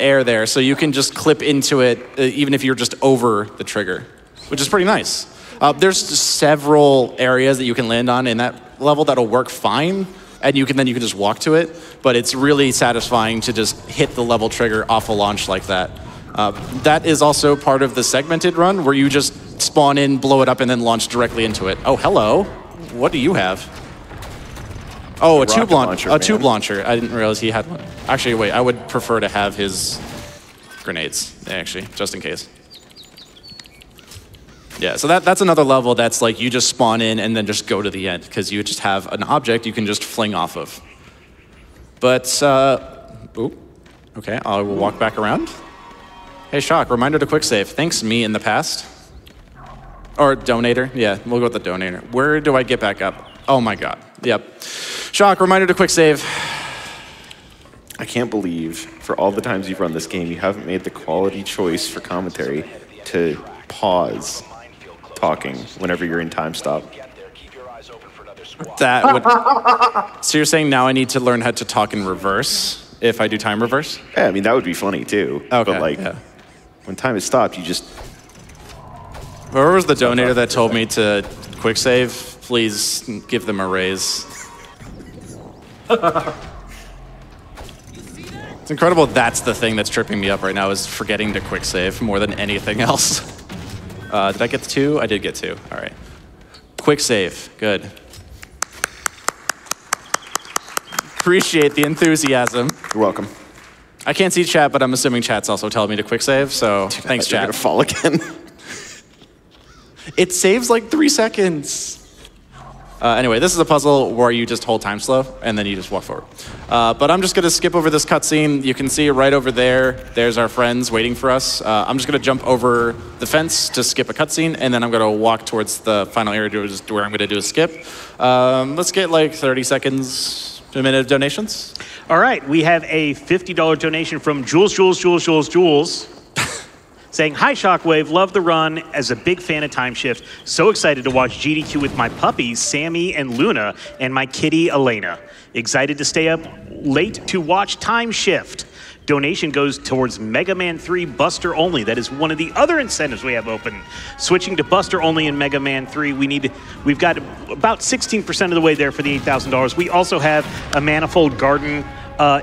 air there, so you can just clip into it even if you're just over the trigger, which is pretty nice. There's several areas that you can land on in that level that'll work fine. And you can just walk to it, but it's really satisfying to just hit the level trigger off a launch like that. That is also part of the segmented run, where you just spawn in, blow it up, and then launch directly into it. Oh, hello. What do you have? Oh, a tube launcher. A tube launcher. I didn't realize he had one. Actually, wait. I would prefer to have his grenades, actually, just in case. Yeah, so that's another level that's like you just spawn in and then just go to the end because you just have an object you can just fling off of. But, ooh, okay, I will walk back around. Hey, Shock, reminder to quick save. Thanks, me in the past. Or donator, yeah, we'll go with the donator. Where do I get back up? Oh my God, yep. Shock, reminder to quick save. I can't believe for all the times you've run this game, you haven't made the quality choice for commentary to pause talking whenever you're in time stop. That would... So you're saying now I need to learn how to talk in reverse if I do time reverse? Yeah, I mean, that would be funny too. Okay, but like, yeah. When time is stopped, you just... Whoever was the donator that told me to quick save, please give them a raise. It's incredible that's the thing that's tripping me up right now is forgetting to quick save more than anything else. Did I get two? I did get two. All right. Quick save. Good. Appreciate the enthusiasm. You're welcome. I can't see chat, but I'm assuming chat's also telling me to quick save, so thanks, chat. You're gonna fall again. It saves like 3 seconds. Anyway, this is a puzzle where you just hold time slow, and then you just walk forward. But I'm just going to skip over this cutscene. You can see right over there, there's our friends waiting for us. I'm just going to jump over the fence to skip a cutscene, and then I'm going to walk towards the final area where I'm going to do a skip. Let's get like 30 seconds to a minute of donations. All right, we have a $50 donation from Jules. Saying, hi Shockwave, love the run, as a big fan of Time Shift. So excited to watch GDQ with my puppies, Sammy and Luna, and my kitty, Elena. Excited to stay up late to watch Time Shift. Donation goes towards Mega Man 3 Buster Only. That is one of the other incentives we have open. Switching to Buster Only in Mega Man 3, we've got about 16% of the way there for the $8,000. We also have a Manifold Garden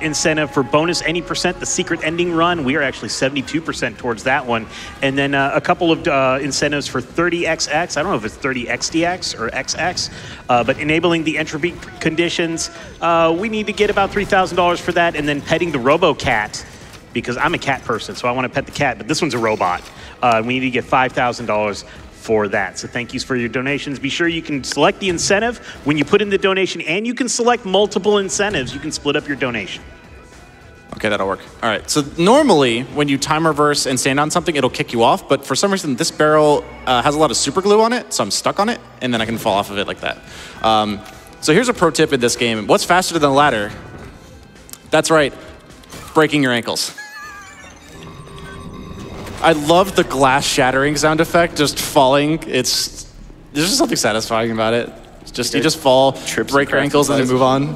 incentive for bonus any percent, the secret ending run. We are actually 72% towards that one. And then a couple of incentives for 30xx. I don't know if it's 30xdx or xx, but enabling the entropy conditions. We need to get about $3,000 for that. And then petting the RoboCat, because I'm a cat person, so I want to pet the cat, but this one's a robot. We need to get $5,000 for that. So thank you for your donations. Be sure you can select the incentive when you put in the donation, and you can select multiple incentives. You can split up your donation. Okay, that'll work. All right, so normally when you time reverse and stand on something, it'll kick you off, but for some reason this barrel has a lot of super glue on it, so I'm stuck on it, and then I can fall off of it like that. So here's a pro tip in this game. What's faster than a ladder? That's right, breaking your ankles. I love the glass shattering sound effect, just falling. There's just something satisfying about it. It's just, you just fall, break your ankles, and then move on.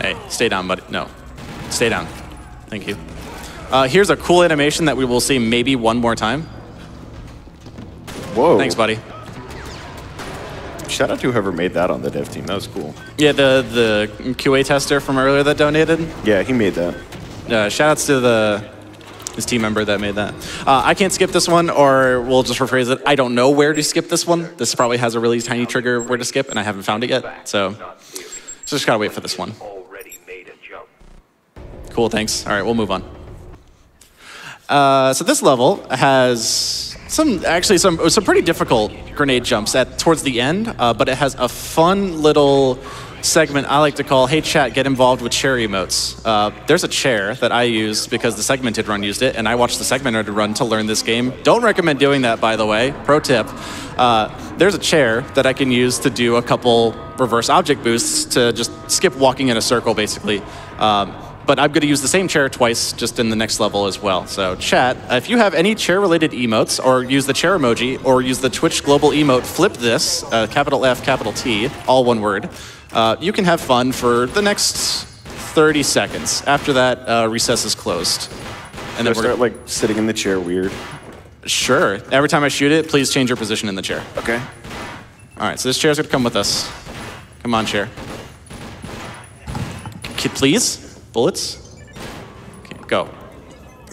Hey, stay down, buddy. No, stay down. Thank you. Here's a cool animation that we will see maybe one more time. Whoa. Thanks, buddy. Shout out to whoever made that on the dev team. That was cool. Yeah, the QA tester from earlier that donated. Yeah, he made that. Shoutouts to his team member that made that. I can't skip this one, or we'll just rephrase it. I don't know where to skip this one. This probably has a really tiny trigger where to skip, and I haven't found it yet. So just gotta wait for this one. Cool, thanks. All right, we'll move on. So this level has some pretty difficult grenade jumps towards the end, but it has a fun little segment I like to call, hey chat, get involved with chair emotes. There's a chair that I used because the segmented run used it, and I watched the segmented run to learn this game. Don't recommend doing that, by the way, pro tip. There's a chair that I can use to do a couple reverse object boosts to just skip walking in a circle, basically. But I'm going to use the same chair twice just in the next level as well. So chat, if you have any chair-related emotes, or use the chair emoji, or use the Twitch global emote, flip this, capital F, capital T, all one word. You can have fun for the next 30 seconds. After that, recess is closed. And then we're like sitting in the chair weird. Sure. Every time I shoot it, please change your position in the chair. Okay. All right, so this chair's going to come with us. Come on, chair. Please? Bullets? Okay, go.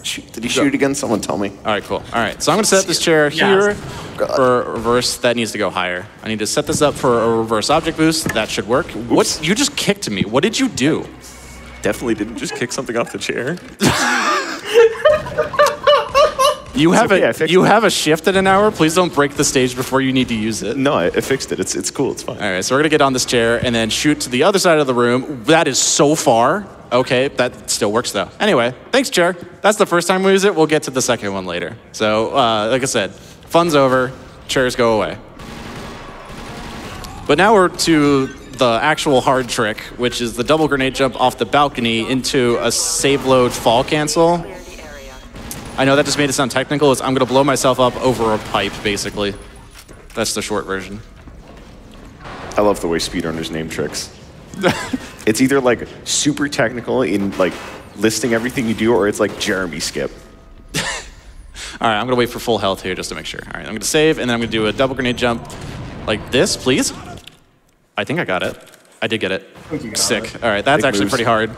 Did he shoot again? Someone tell me. All right, cool. All right, so I'm going to set up this chair here for a reverse. That needs to go higher. I need to set this up for a reverse object boost. That should work. Oops. What? You just kicked me. What did you do? Definitely didn't just kick something off the chair. You have a shift in an hour. Please don't break the stage before you need to use it. No, I fixed it. It's cool. It's fine. All right, so we're going to get on this chair and then shoot to the other side of the room. That is so far. Okay, that still works though. Anyway, thanks, chair. That's the first time we use it. We'll get to the second one later. So, like I said, fun's over, chairs go away. But now we're to the actual hard trick, which is the double grenade jump off the balcony into a save load fall cancel. I know that just made it sound technical. I'm gonna blow myself up over a pipe, basically. That's the short version. I love the way speedrunners name tricks. It's either like super technical in like listing everything you do, or it's like Jeremy skip. All right, I'm gonna wait for full health here just to make sure. All right, I'm gonna save, and then I'm gonna do a double grenade jump like this, please. I think I got it. I did get it. Sick. All right, that's actually pretty hard.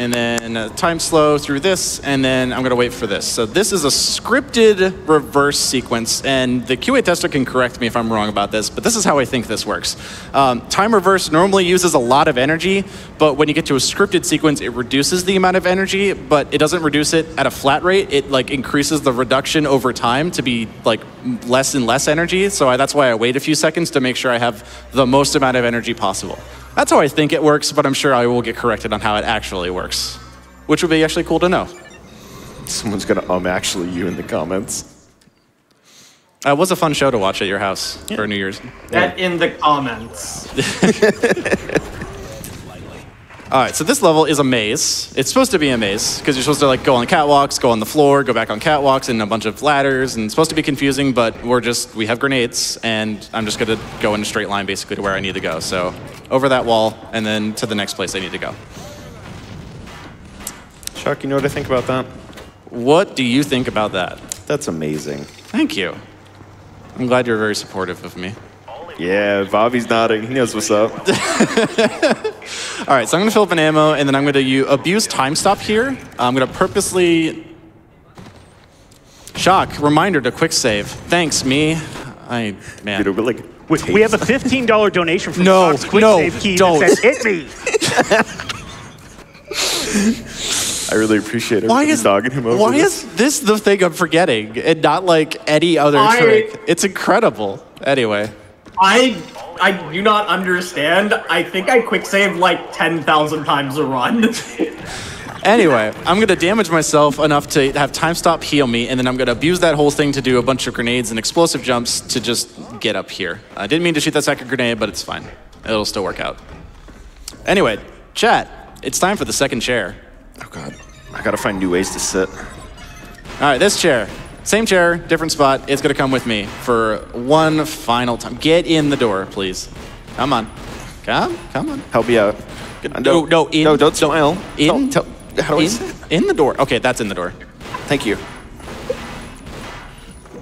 and then time slow through this, and then I'm going to wait for this. So this is a scripted reverse sequence, and the QA tester can correct me if I'm wrong about this, but this is how I think this works. Time reverse normally uses a lot of energy, but when you get to a scripted sequence, it reduces the amount of energy, but it doesn't reduce it at a flat rate. It like increases the reduction over time to be like less and less energy. So that's why I wait a few seconds to make sure I have the most amount of energy possible. That's how I think it works, but I'm sure I will get corrected on how it actually works, which would be actually cool to know. Someone's going to actually you in the comments. It was a fun show to watch at your house for New Year's. That in the comments. All right, so this level is a maze. It's supposed to be a maze because you're supposed to like go on catwalks, go on the floor, go back on catwalks, and a bunch of ladders. And it's supposed to be confusing, but we have grenades, and I'm just going to go in a straight line basically to where I need to go. So over that wall, and then to the next place I need to go. Chuck, you know what I think about that? What do you think about that? That's amazing. Thank you. I'm glad you're very supportive of me. Yeah, Bobby's nodding. He knows what's up. All right, so I'm going to fill up an ammo, and then I'm going to abuse time stop here. I'm going to purposely... Shock, reminder to quick save. Thanks, me. Man. We have a $15 donation from Fox Quick Save Key that says, hit me. I really appreciate everybody's dogging him over. Why is this the thing I'm forgetting, and not like any other trick? It's incredible. Anyway. I do not understand. I think I quick saved like 10,000 times a run. Anyway, I'm going to damage myself enough to have time stop heal me, and then I'm going to abuse that whole thing to do a bunch of grenades and explosive jumps to just get up here. I didn't mean to shoot that second grenade, but it's fine. It'll still work out. Anyway, chat, it's time for the second chair. Oh, God. I got to find new ways to sit. All right, this chair. Same chair, different spot. It's going to come with me for one final time. Get in the door, please. Come on. Come on. Help me out. No, don't smile. How do I sit? In the door. Okay, that's in the door. Thank you.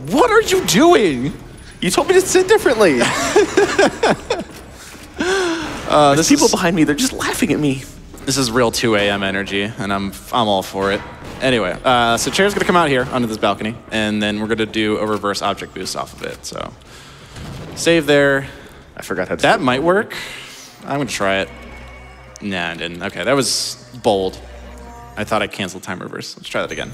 What are you doing? You told me to sit differently. There's people behind me. They're just laughing at me. This is real 2 a.m. energy, and I'm all for it. Anyway, so chair's gonna come out here under this balcony, and then we're gonna do a reverse object boost off of it. So save there. I forgot how to. That might work. I'm gonna try it. Nah, I didn't. Okay, that was bold. I thought I canceled time reverse. Let's try that again.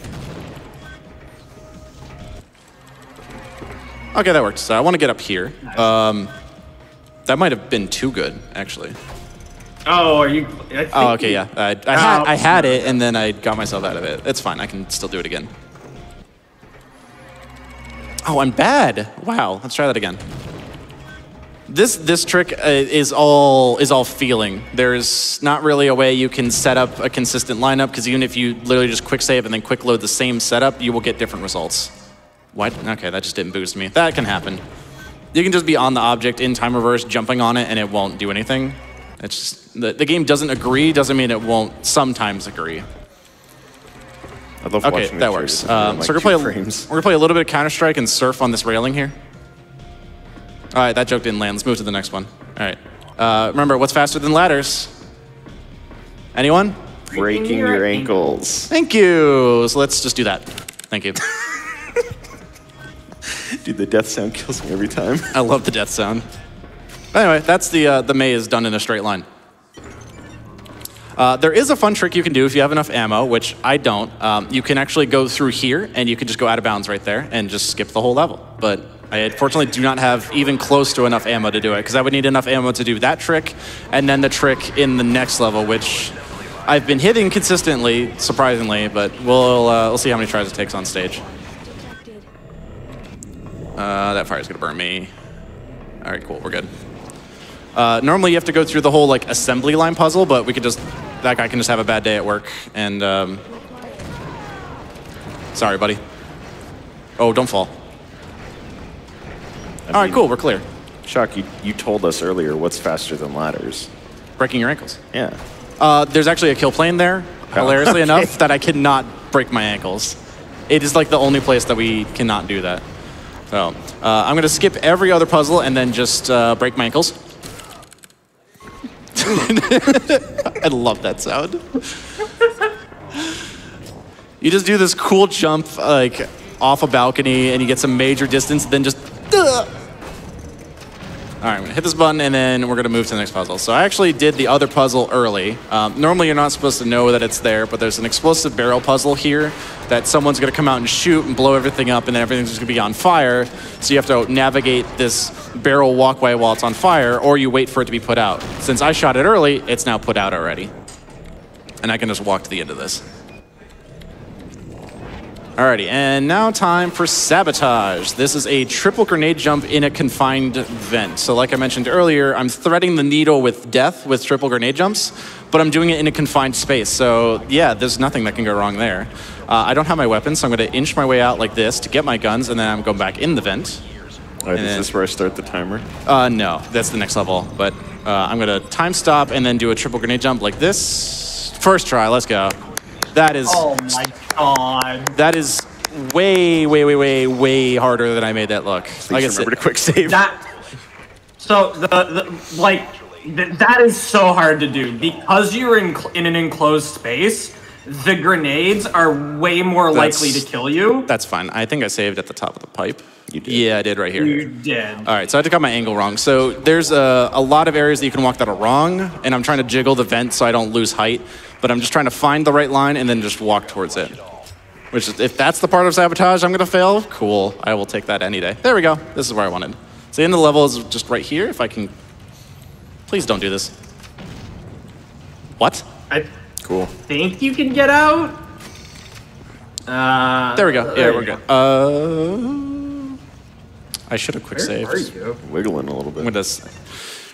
Okay, that worked. So I want to get up here. That might have been too good, actually. Oh, are you? Oh, okay, yeah. I had it, and then I got myself out of it. It's fine. I can still do it again. Oh, I'm bad. Wow. Let's try that again. This trick is all feeling. There's not really a way you can set up a consistent lineup, because even if you literally just quick save and then quick load the same setup, you will get different results. What? Okay, that just didn't boost me. That can happen. You can just be on the object in time reverse, jumping on it, and it won't do anything. It's just, the game doesn't agree, doesn't mean it won't sometimes agree. I love watching that works. So we're gonna play a little bit of Counter-Strike and surf on this railing here. All right, that joke didn't land. Let's move to the next one. All right. Remember, what's faster than ladders? Anyone? Breaking your ankles. Thank you. So let's just do that. Thank you. Dude, the death sound kills me every time. I love the death sound. Anyway, that's the maze done in a straight line. There is a fun trick you can do if you have enough ammo, which I don't. You can actually go through here, and you can just go out of bounds right there and just skip the whole level. But I unfortunately do not have even close to enough ammo to do it, because I would need enough ammo to do that trick, and then the trick in the next level, which I've been hitting consistently, surprisingly, but we'll see how many tries it takes on stage. That fire's going to burn me. All right, cool, we're good. Normally you have to go through the whole like assembly line puzzle, but we could just, that guy can just have a bad day at work, and sorry, buddy. Oh, don't fall. All right, cool, we're clear. Shock, you told us earlier what's faster than ladders. Breaking your ankles. Yeah. There's actually a kill plane there, hilariously enough, that I cannot break my ankles. It is like the only place that we cannot do that. So I'm gonna skip every other puzzle and then just break my ankles. I love that sound. You just do this cool jump like off a balcony and you get some major distance, then just All right, I'm gonna hit this button and then we're gonna move to the next puzzle. So I actually did the other puzzle early. Normally you're not supposed to know that it's there, but there's an explosive barrel puzzle here that someone's gonna come out and shoot and blow everything up and then everything's just gonna be on fire. So you have to navigate this barrel walkway while it's on fire or you wait for it to be put out. Since I shot it early, it's now put out already. And I can just walk to the end of this. Alrighty, and now time for Sabotage. This is a triple grenade jump in a confined vent. So like I mentioned earlier, I'm threading the needle with death with triple grenade jumps, but I'm doing it in a confined space. So yeah, there's nothing that can go wrong there. I don't have my weapons, so I'm gonna inch my way out like this to get my guns, and then I'm going back in the vent. Alright, is this where I start the timer? No, that's the next level. But I'm gonna time stop and then do a triple grenade jump like this. First try, let's go. That is, oh my God. That is way, way, way, way, way harder than I made that look. Please like remember to quick save. That, so that is so hard to do because you're in an enclosed space. The grenades are way more likely to kill you. That's fine. I think I saved at the top of the pipe. You did. Yeah, I did right here. You did. All right, so I took out my angle wrong. So there's a lot of areas that you can walk that are wrong, and I'm trying to jiggle the vent so I don't lose height, but I'm just trying to find the right line and then just walk towards it. Which is, if that's the part of Sabotage I'm gonna fail, cool. I will take that any day. There we go. This is where I wanted. So the end of the level is just right here. If I can, please don't do this. What? Cool. Think you can get out? There we go. Yeah, we're good. I should have quick saved. Where are you? Wiggling a little bit.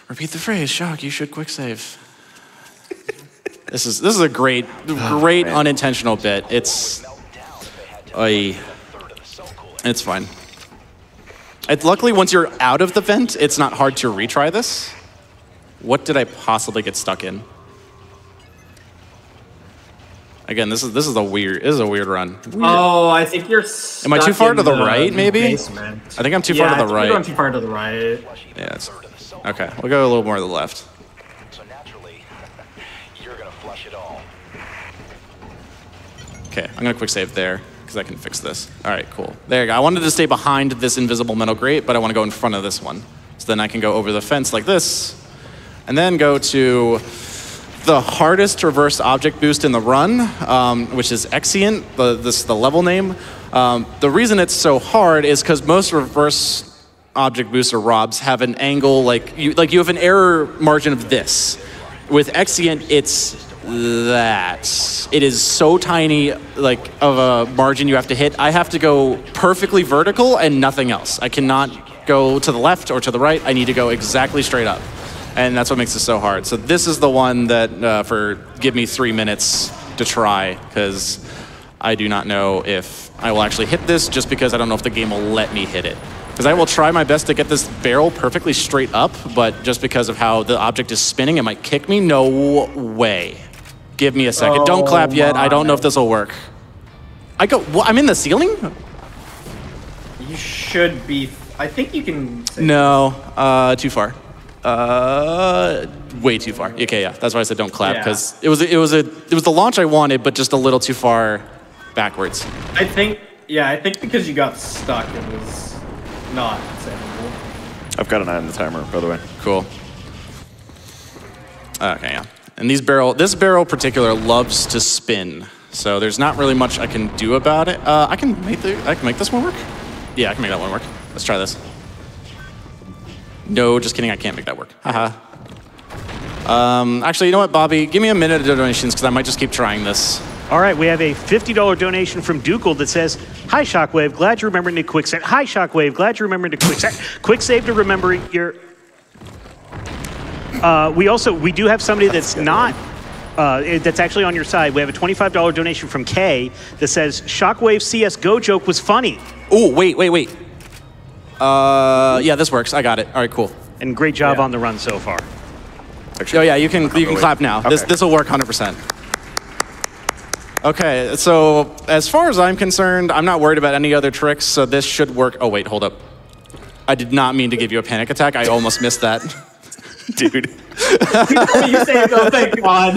Repeat the phrase, Shock, you should quick save. This is a great unintentional bit. It's fine. Luckily, once you're out of the vent, it's not hard to retry this. What did I possibly get stuck in? Again, this is a weird run. Weird. Oh, I think you're stuck. Am I too far to the right, maybe? Basement. I think I'm too far to the right. You're going too far to the right. Yeah. Okay, we'll go a little more to the left. So naturally, you're gonna flush it all. Okay, I'm gonna quick save there because I can fix this. All right, cool. There you go. I wanted to stay behind this invisible metal grate, but I want to go in front of this one. So then I can go over the fence like this, and then go to the hardest reverse object boost in the run, which is Exient, the level name. The reason it's so hard is because most reverse object booster ROBs have an angle, like you have an error margin of this. With Exient, it's that. It is so tiny, like, of a margin you have to hit. I have to go perfectly vertical and nothing else. I cannot go to the left or to the right. I need to go exactly straight up. And that's what makes it so hard. So this is the one that give me 3 minutes to try, because I do not know if I will actually hit this, just because I don't know if the game will let me hit it. Because I will try my best to get this barrel perfectly straight up, but just because of how the object is spinning, it might kick me. No way. Give me a second. Don't clap yet. I don't know if this will work. I'm in the ceiling? You should be. I think you can. No, too far. Way too far. Okay, yeah, that's why I said don't clap, because it was the launch I wanted, but just a little too far backwards. I think because you got stuck, it was not acceptable. I've got an eye on the timer, by the way. Cool. Okay, yeah. And this barrel in particular loves to spin, so there's not really much I can do about it. I can make this one work. Yeah, I can make that one work. Let's try this. No, just kidding, I can't make that work. Haha. Actually, you know what, Bobby? Give me a minute of donations, because I might just keep trying this. All right, we have a $50 donation from Ducal that says, "Hi, Shockwave, glad you remembered to quick save. Hi, Shockwave, glad you remembered to quick save. Quick save to remember your..." We do have somebody that's not... that's actually on your side. We have a $25 donation from Kay that says, "Shockwave CSGO joke was funny." Oh, wait. Yeah, this works. I got it. All right, cool. And great job on the run so far. Actually, oh yeah, you can clap now. Okay. This will work 100%. Okay, so as far as I'm concerned, I'm not worried about any other tricks, so this should work. Oh wait, hold up. I did not mean to give you a panic attack. I almost missed that. Dude. You saved, oh, thank God.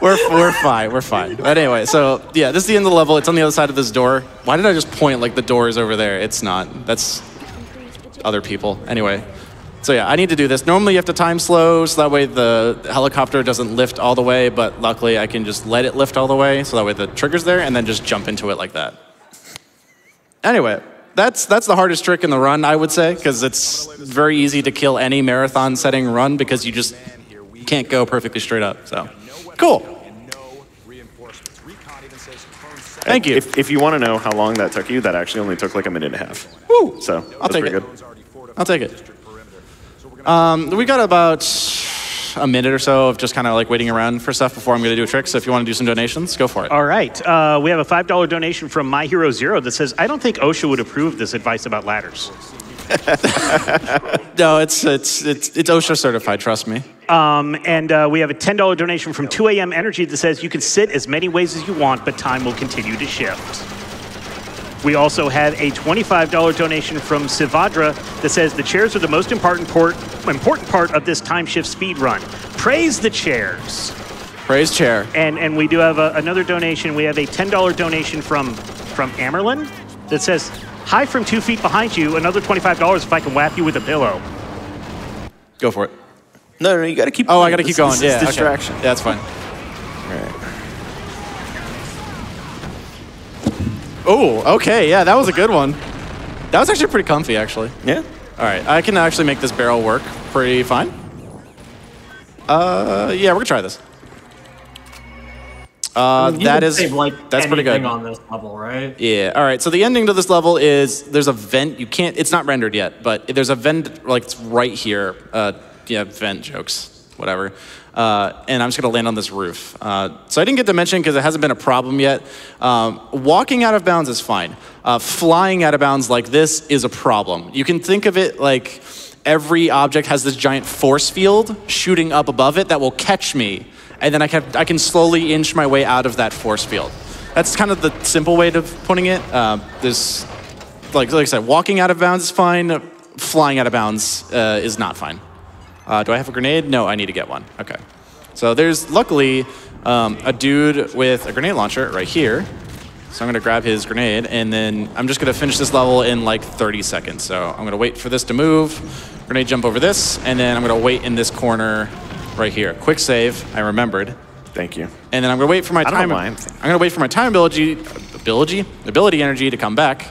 We're fine. We're fine. But anyway, so yeah, this is the end of the level. It's on the other side of this door. Why did I just point like the door is over there? It's not. That's other people. Anyway, so yeah, I need to do this. Normally you have to time slow so that way the helicopter doesn't lift all the way, but luckily I can just let it lift all the way so that way the trigger's there and then just jump into it like that. Anyway, that's the hardest trick in the run, I would say, because it's very easy to kill any marathon setting run because you just can't go perfectly straight up. So cool. Thank you. If you want to know how long that took you, that actually only took like a minute and a half. Woo! So that's pretty good. I'll take it. We got about a minute or so of just kind of like waiting around for stuff before I'm going to do a trick. So if you want to do some donations, go for it. All right. We have a $5 donation from My Hero Zero that says, I don't think OSHA would approve this advice about ladders. No, it's OSHA certified, trust me. We have a $10 donation from 2AM Energy that says, you can sit as many ways as you want, but time will continue to shift. We also have a $25 donation from Sivadra that says, the chairs are the most important part of this time shift speed run. Praise the chairs. Praise chair. And we do have another donation. We have a $10 donation from Amberlynn that says, hi from 2 feet behind you, another $25 if I can whap you with a pillow. Go for it. No, you got to keep going. Oh, I got to keep going. Yeah, okay. Distraction. Yeah, that's fine. All right. Oh, okay, yeah, that was a good one. That was actually pretty comfy, actually. Yeah. All right, I can actually make this barrel work pretty fine. Yeah, we're gonna try this. That's pretty good. On this level, right? Yeah. All right. So the ending to this level is there's a vent. You can't. It's not rendered yet, but there's a vent like it's right here. Yeah, vent jokes, whatever. And I'm just going to land on this roof. So I didn't get to mention because it hasn't been a problem yet. Walking out of bounds is fine. Flying out of bounds like this is a problem. You can think of it like every object has this giant force field shooting up above it that will catch me. And then I can slowly inch my way out of that force field. That's kind of the simple way of putting it. There's, like I said, walking out of bounds is fine. Flying out of bounds is not fine. Do I have a grenade? No, I need to get one. Okay. So there's luckily a dude with a grenade launcher right here. So I'm going to grab his grenade, and then I'm just going to finish this level in like 30 seconds. So I'm going to wait for this to move, grenade jump over this, and then I'm going to wait in this corner right here. Quick save. I remembered. Thank you. And then I'm going to wait for my time. I'm going to wait for my time ability energy to come back.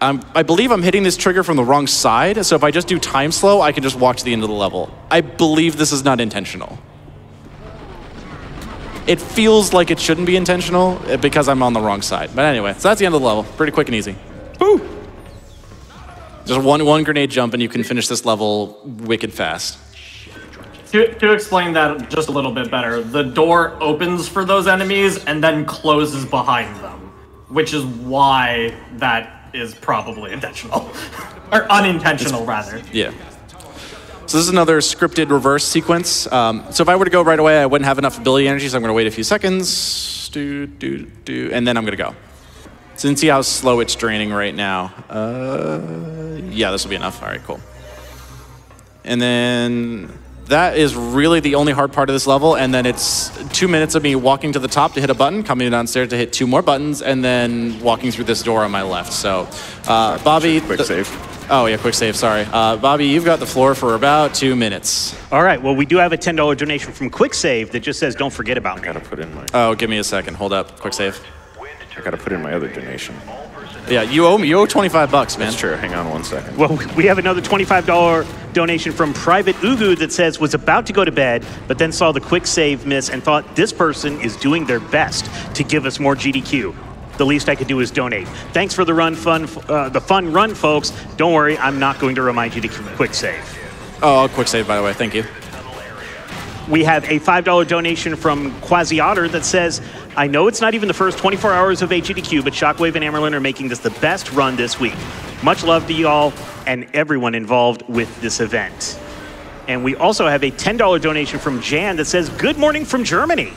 I believe I'm hitting this trigger from the wrong side, so if I just do time slow, I can just watch the end of the level. I believe this is not intentional. It feels like it shouldn't be intentional because I'm on the wrong side. But anyway, so that's the end of the level. Pretty quick and easy. Woo! Just one grenade jump and you can finish this level wicked fast. To explain that just a little bit better, the door opens for those enemies and then closes behind them, which is why that is probably intentional. Or unintentional, rather. Yeah. So this is another scripted reverse sequence. So if I were to go right away, I wouldn't have enough ability energy, so I'm going to wait a few seconds. And then I'm going to go. So you can see how slow it's draining right now. Yeah, this will be enough. All right, cool. And then that is really the only hard part of this level, and then it's 2 minutes of me walking to the top to hit a button, coming downstairs to hit 2 more buttons, and then walking through this door on my left. So, Bobby... Quick save. Oh, yeah, quick save, sorry. Bobby, you've got the floor for about 2 minutes. All right, well, we do have a $10 donation from Quick Save that just says, don't forget about me. I gotta put in my... Oh, give me a second. Hold up. Quick save. I gotta put in my other donation. Yeah, you owe $25, man. That's true. Hang on one second. Well, we have another $25 donation from Private Ugu that says, was about to go to bed, but then saw the quick save miss and thought, this person is doing their best to give us more GDQ. The least I could do is donate. Thanks for the fun run, folks. Don't worry, I'm not going to remind you to quick save. Oh, I'll quick save, by the way. Thank you. We have a $5 donation from Quasi Otter that says, I know it's not even the first 24 hours of HEDQ, but Shockwave and Amberlynn are making this the best run this week. Much love to y'all and everyone involved with this event. And we also have a $10 donation from Jan that says, good morning from Germany.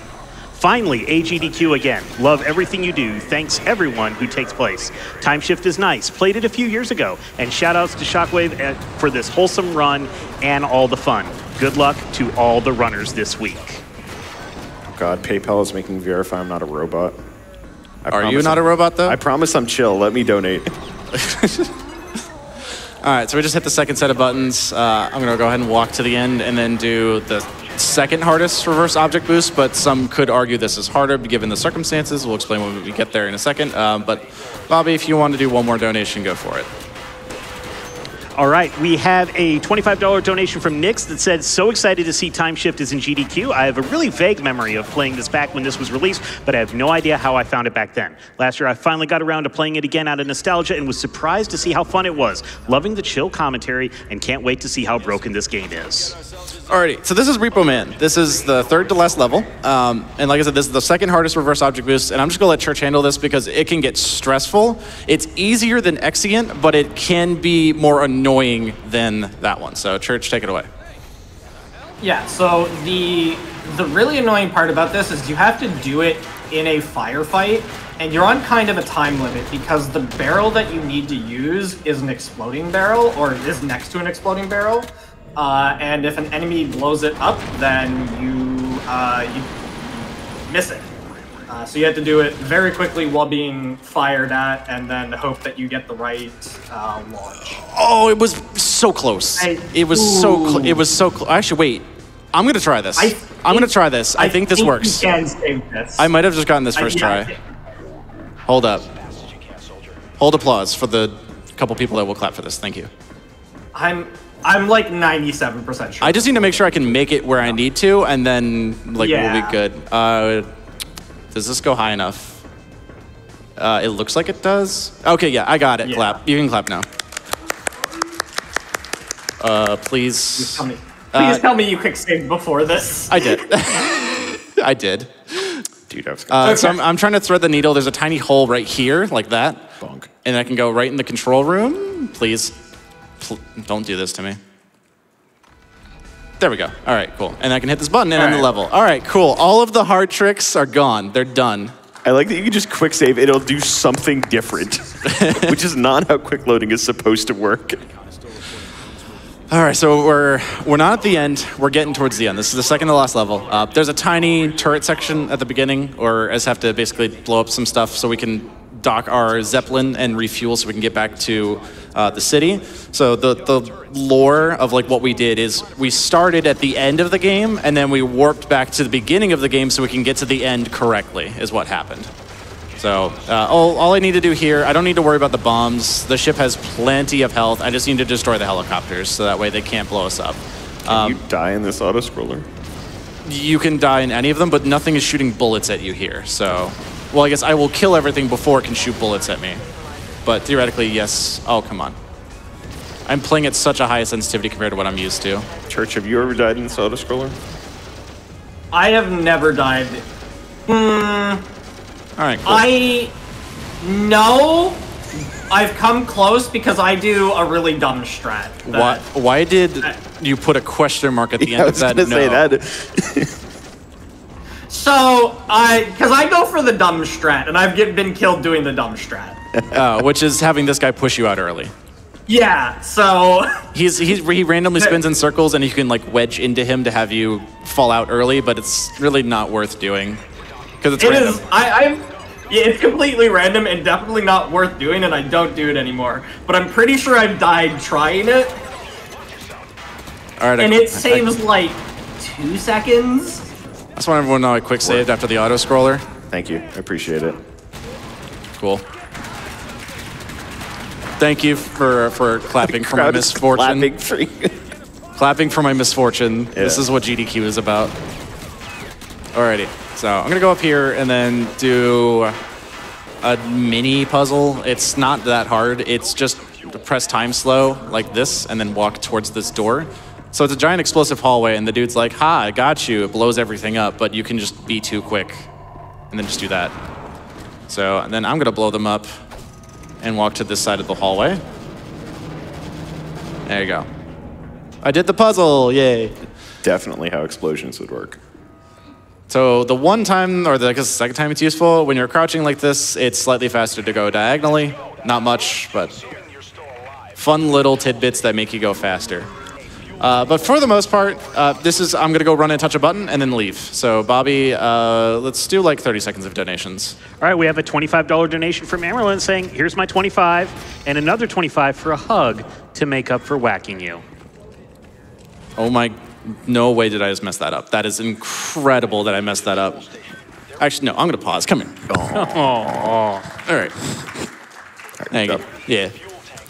Finally, AGDQ again. Love everything you do. Thanks everyone who takes place. Time Shift is nice. Played it a few years ago. And shout outs to Shockwave for this wholesome run and all the fun. Good luck to all the runners this week. God, PayPal is making me verify I'm not a robot. Are you not a robot, though? I promise I'm chill. Let me donate. All right, so we just hit the second set of buttons. I'm going to go ahead and walk to the end and then do the second hardest reverse object boost, but some could argue this is harder given the circumstances. We'll explain when we get there in a second. But Bobby, if you want to do one more donation, go for it. All right, we have a $25 donation from Nix that said, so excited to see TimeShift is in GDQ. I have a really vague memory of playing this back when this was released, but I have no idea how I found it back then. Last year, I finally got around to playing it again out of nostalgia and was surprised to see how fun it was. Loving the chill commentary and can't wait to see how broken this game is. Alrighty, so this is Repo Man. This is the third to last level. And like I said, this is the second hardest reverse object boost, and I'm just gonna let Church handle this because it can get stressful. It's easier than Exeunt, but it can be more annoying than that one. So Church, take it away. Yeah, so the really annoying part about this is you have to do it in a firefight, and you're on kind of a time limit because the barrel that you need to use is an exploding barrel, or is next to an exploding barrel. And if an enemy blows it up, then you miss it. So you have to do it very quickly while being fired at, and then hope that you get the right launch. Oh, it was so close. It was so close. Actually, wait. I'm gonna try this. I'm gonna try this. I think this works. You can save this. I might have just gotten this first try. Hold up. Hold applause for the couple people that will clap for this. Thank you. I'm like 97% sure. I just need to make sure I can make it where I need to, and then like we'll be good. Does this go high enough? It looks like it does. Okay, yeah, I got it. Yeah. Clap. You can clap now. Please. Tell me. Please tell me you quick saved before this. I did. I did. Dude, I was gonna okay. So I'm trying to thread the needle. There's a tiny hole right here, like that. Bonk. And I can go right in the control room. Please. Don't do this to me. There we go. All right, cool. And I can hit this button and end the level. All right, cool. All of the hard tricks are gone. They're done. I like that you can just quick save. It'll do something different, which is not how quick loading is supposed to work. All right, so we're not at the end. We're getting towards the end. This is the second to last level. There's a tiny turret section at the beginning, or as have to basically blow up some stuff so we can dock our Zeppelin and refuel so we can get back to the city. So the lore of like what we did is we started at the end of the game and then we warped back to the beginning of the game so we can get to the end correctly is what happened. So all I need to do here, I don't need to worry about the bombs. The ship has plenty of health. I just need to destroy the helicopters so that way they can't blow us up. Can you die in this auto-scroller? You can die in any of them, but nothing is shooting bullets at you here, so. Well, I guess I will kill everything before it can shoot bullets at me. But theoretically, yes. Oh, come on. I'm playing at such a high sensitivity compared to what I'm used to. Church, have you ever died in this auto-scroller? I have never died. All right, cool. No. I've come close because I do a really dumb strat. Why did you put a question mark at the end of that? I was gonna say that. So, because I go for the dumb strat, and I've been killed doing the dumb strat. Which is having this guy push you out early. Yeah, so... He randomly spins in circles, and you can, like, wedge into him to have you fall out early, but it's really not worth doing. Because it's random. It's completely random and definitely not worth doing, and I don't do it anymore. But I'm pretty sure I've died trying it. All right, and it saves, like, 2 seconds. I just want everyone to know I quick saved after the auto scroller. Thank you. I appreciate it. Cool. Thank you for clapping for my misfortune. Clapping for my misfortune. Yeah. This is what GDQ is about. Alrighty. So I'm going to go up here and then do a mini puzzle. It's not that hard. It's just press time slow like this and then walk towards this door. So it's a giant explosive hallway, and the dude's like, ha, I got you. It blows everything up, but you can just be too quick. And then just do that. So, and then I'm going to blow them up and walk to this side of the hallway. There you go. I did the puzzle. Yay. Definitely how explosions would work. So the one time, or I guess the second time it's useful, when you're crouching like this, it's slightly faster to go diagonally. Not much, but fun little tidbits that make you go faster. But for the most part, this is, I'm going to go run and touch a button and then leave. So Bobby, let's do like 30 seconds of donations. All right, we have a $25 donation from Amberlynn saying, here's my 25, and another 25 for a hug to make up for whacking you. Oh my, no way did I just mess that up. That is incredible that I messed that up. Actually, no, I'm going to pause. Come here. Aww. All right. Thank you. Yeah.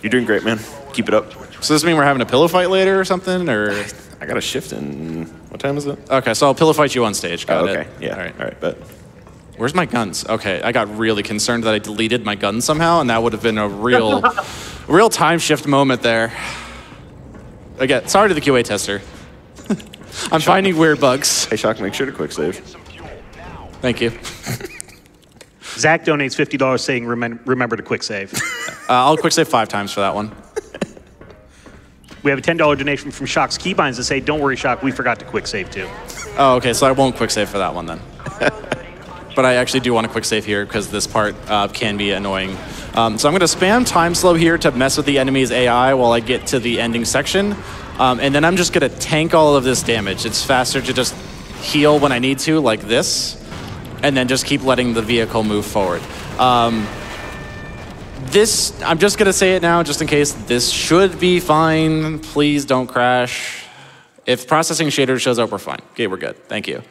You're doing great, man. Keep it up. So does this mean we're having a pillow fight later or something? Or I got a shift in. What time is it? Okay, so I'll pillow fight you on stage. Got it. Okay. Yeah. All right. All right. Bet. Where's my guns? Okay, I got really concerned that I deleted my gun somehow, and that would have been a real, real time shift moment there. Again, sorry to the QA tester. I'm finding weird bugs. Hey, Shock, make sure to quick save. Thank you. Zach donates $50 saying remember to quick save. I'll quick save 5 times for that one. We have a $10 donation from Shock's Keybinds to say, don't worry, Shock, we forgot to quick save too. Oh, okay, so I won't quick save for that one then. But I actually do want to quick save here because this part can be annoying. So I'm going to spam time slow here to mess with the enemy's AI while I get to the ending section. And then I'm just going to tank all of this damage. It's faster to just heal when I need to, like this, and then just keep letting the vehicle move forward. This, I'm just going to say it now, just in case, this should be fine. Please don't crash. If processing shader shows up, we're fine. Okay, we're good. Thank you.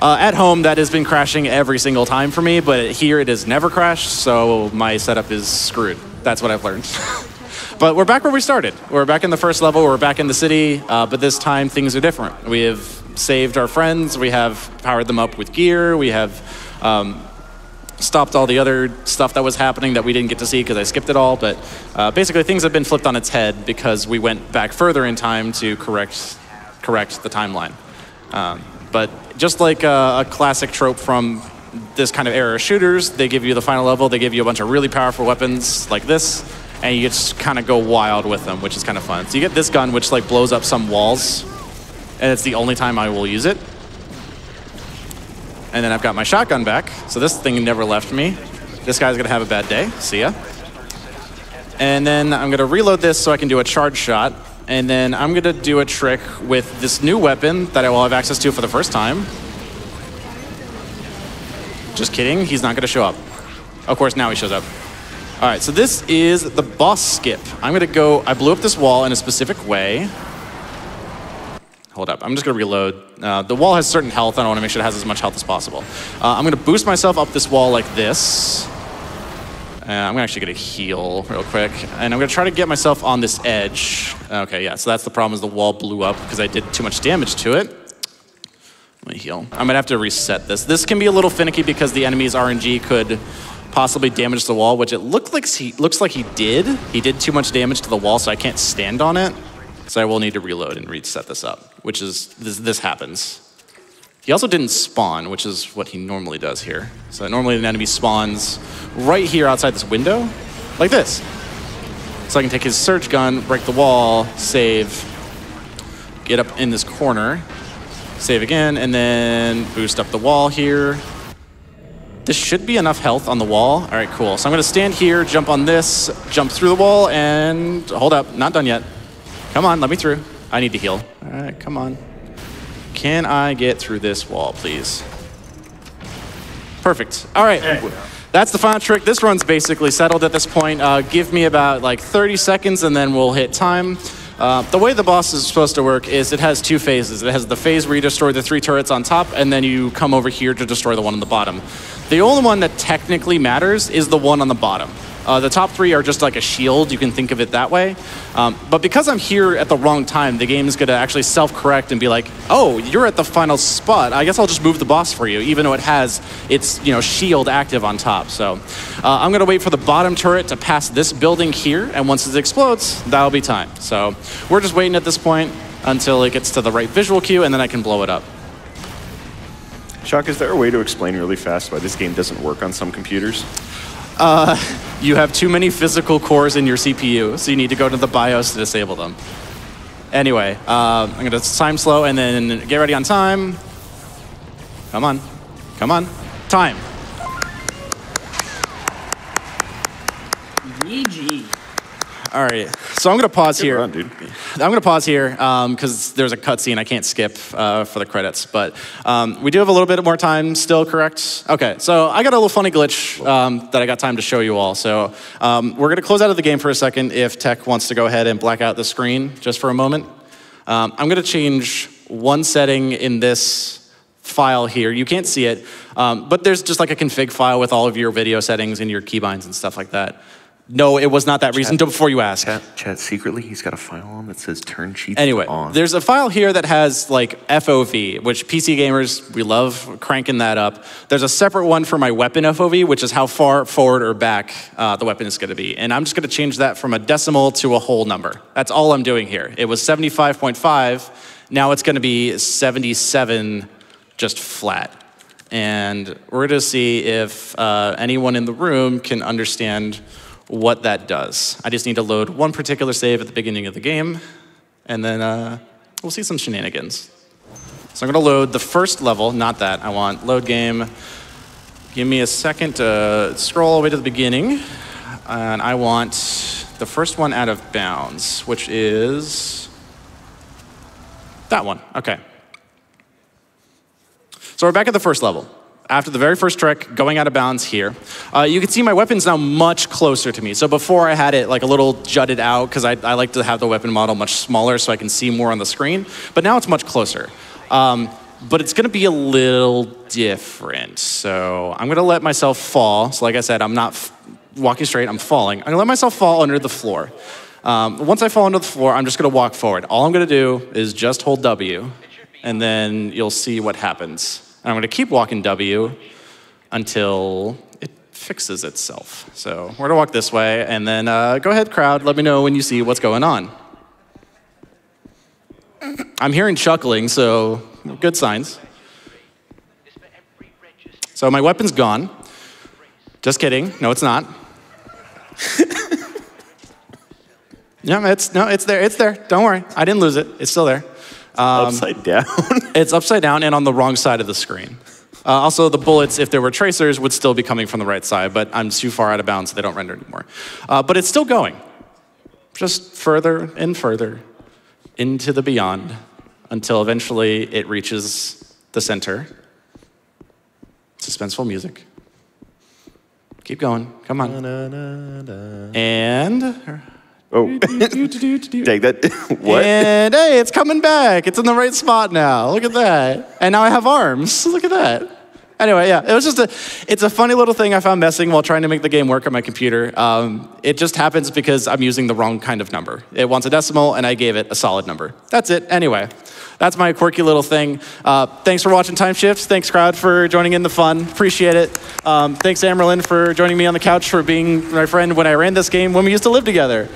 At home, that has been crashing every single time for me, but here it has never crashed, so my setup is screwed. That's what I've learned. But we're back where we started. We're back in the first level. We're back in the city, but this time things are different. We have saved our friends. We have powered them up with gear. We have stopped all the other stuff that was happening that we didn't get to see because I skipped it all, but basically things have been flipped on its head because we went back further in time to correct the timeline. But just like a classic trope from this kind of era of shooters, they give you the final level, they give you a bunch of really powerful weapons like this, and you just kind of go wild with them, which is kind of fun. So you get this gun, which like blows up some walls, and it's the only time I will use it. And then I've got my shotgun back, so this thing never left me. This guy's gonna have a bad day, see ya. And then I'm gonna reload this so I can do a charge shot, and then I'm gonna do a trick with this new weapon that I will have access to for the first time. Just kidding, he's not gonna show up. Of course, now he shows up. All right, so this is the boss skip. I'm gonna go, I blew up this wall in a specific way. Hold up, I'm just gonna reload. The wall has certain health, and I wanna make sure it has as much health as possible. I'm gonna boost myself up this wall like this. I'm actually gonna heal real quick. And I'm gonna try to get myself on this edge. Okay, yeah, so that's the problem, is the wall blew up because I did too much damage to it. Let me heal. I'm gonna have to reset this. This can be a little finicky because the enemy's RNG could possibly damage the wall, which it looks like he did. He did too much damage to the wall, so I can't stand on it. So I will need to reload and reset this up, which is, this happens. He also didn't spawn, which is what he normally does here. So normally an enemy spawns right here outside this window, like this. So I can take his surge gun, break the wall, save, get up in this corner, save again, and then boost up the wall here. This should be enough health on the wall. All right, cool. So I'm gonna stand here, jump on this, jump through the wall, and hold up, not done yet. Come on, let me through. I need to heal. All right, come on. Can I get through this wall, please? Perfect. All right. Hey. That's the final trick. This run's basically settled at this point. Give me about like 30 seconds and then we'll hit time. The way the boss is supposed to work is it has 2 phases. It has the phase where you destroy the 3 turrets on top, and then you come over here to destroy the one on the bottom. The only one that technically matters is the one on the bottom. The top 3 are just like a shield, you can think of it that way. But because I'm here at the wrong time, the game is gonna actually self-correct and be like, oh, you're at the final spot, I guess I'll just move the boss for you, even though it has its, you know, shield active on top. So I'm gonna wait for the bottom turret to pass this building here, and once it explodes, that'll be time. So we're just waiting at this point until it gets to the right visual cue, and then I can blow it up. Shock, is there a way to explain really fast why this game doesn't work on some computers? You have too many physical cores in your CPU, so you need to go to the BIOS to disable them. Anyway, I'm gonna time slow and then get ready on time. Come on, come on, time. GG. All right, so I'm going to pause here. Good run, dude. I'm going to pause here because there's a cutscene I can't skip for the credits. But we do have a little bit more time still, correct? Okay, so I got a little funny glitch that I got time to show you all. So we're going to close out of the game for a second if Tech wants to go ahead and black out the screen just for a moment. I'm going to change one setting in this file here. You can't see it, but there's just like a config file with all of your video settings and your keybinds and stuff like that. No, it was not that reason before you ask. Chad, secretly, he's got a file on that says turn cheats on. Anyway, there's a file here that has like FOV, which PC gamers, we love cranking that up. There's a separate one for my weapon FOV, which is how far forward or back the weapon is going to be. And I'm just going to change that from a decimal to a whole number. That's all I'm doing here. It was 75.5. Now it's going to be 77 just flat. And we're going to see if anyone in the room can understand what that does. I just need to load one particular save at the beginning of the game, and then we'll see some shenanigans. So I'm gonna load the first level, not that, I want load game. Give me a second to scroll all the way to the beginning, and I want the first one out of bounds, which is that one, okay. So we're back at the first level. After the very first trick, going out of bounds here. You can see my weapon's now much closer to me. So before I had it like a little jutted out because I like to have the weapon model much smaller so I can see more on the screen, but now it's much closer. But it's gonna be a little different. So I'm gonna let myself fall. So like I said, I'm not walking straight, I'm falling. I'm gonna let myself fall under the floor. Once I fall under the floor, I'm just gonna walk forward. All I'm gonna do is just hold W and then you'll see what happens. And I'm going to keep walking W until it fixes itself. So we're going to walk this way, and then go ahead, crowd. Let me know when you see what's going on. I'm hearing chuckling, so good signs. So my weapon's gone. Just kidding. No, it's not. No, it's there. It's there. Don't worry. I didn't lose it. It's still there. Upside down. It's upside down and on the wrong side of the screen. Also, the bullets, if there were tracers, would still be coming from the right side, but I'm too far out of bounds, so they don't render anymore. But it's still going, just further and further into the beyond until eventually it reaches the center. Suspenseful music. Keep going. Come on. Da, da, da, da. And. Oh, take that. What? And hey, it's coming back. It's in the right spot now. Look at that. And now I have arms. Look at that. Anyway, yeah, it was just it's a funny little thing I found messing while trying to make the game work on my computer. It just happens because I'm using the wrong kind of number. It wants a decimal, and I gave it a solid number. That's it. Anyway, that's my quirky little thing. Thanks for watching Time Shifts. Thanks, crowd, for joining in the fun. Appreciate it. Thanks, Amberlynn, for joining me on the couch, for being my friend when I ran this game when we used to live together.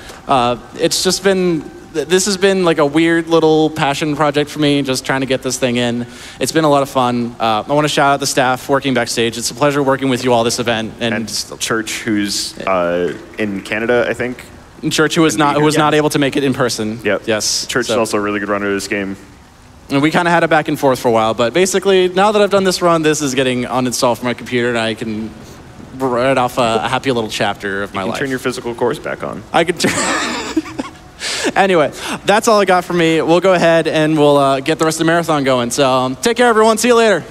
It's just been, this has been like a weird little passion project for me, just trying to get this thing in. It's been a lot of fun. I want to shout out the staff working backstage. It's a pleasure working with you all this event. And Church, who's in Canada, I think. Church, who was not able to make it in person. Yep. Yes. Church is also a really good runner of this game. And we kind of had a back and forth for a while, but basically, now that I've done this run, this is getting uninstalled from my computer, and I can write off a happy little chapter of my life. You can turn your physical course back on. I could turn... Anyway, that's all I got for me. We'll go ahead and we'll get the rest of the marathon going. So take care, everyone. See you later.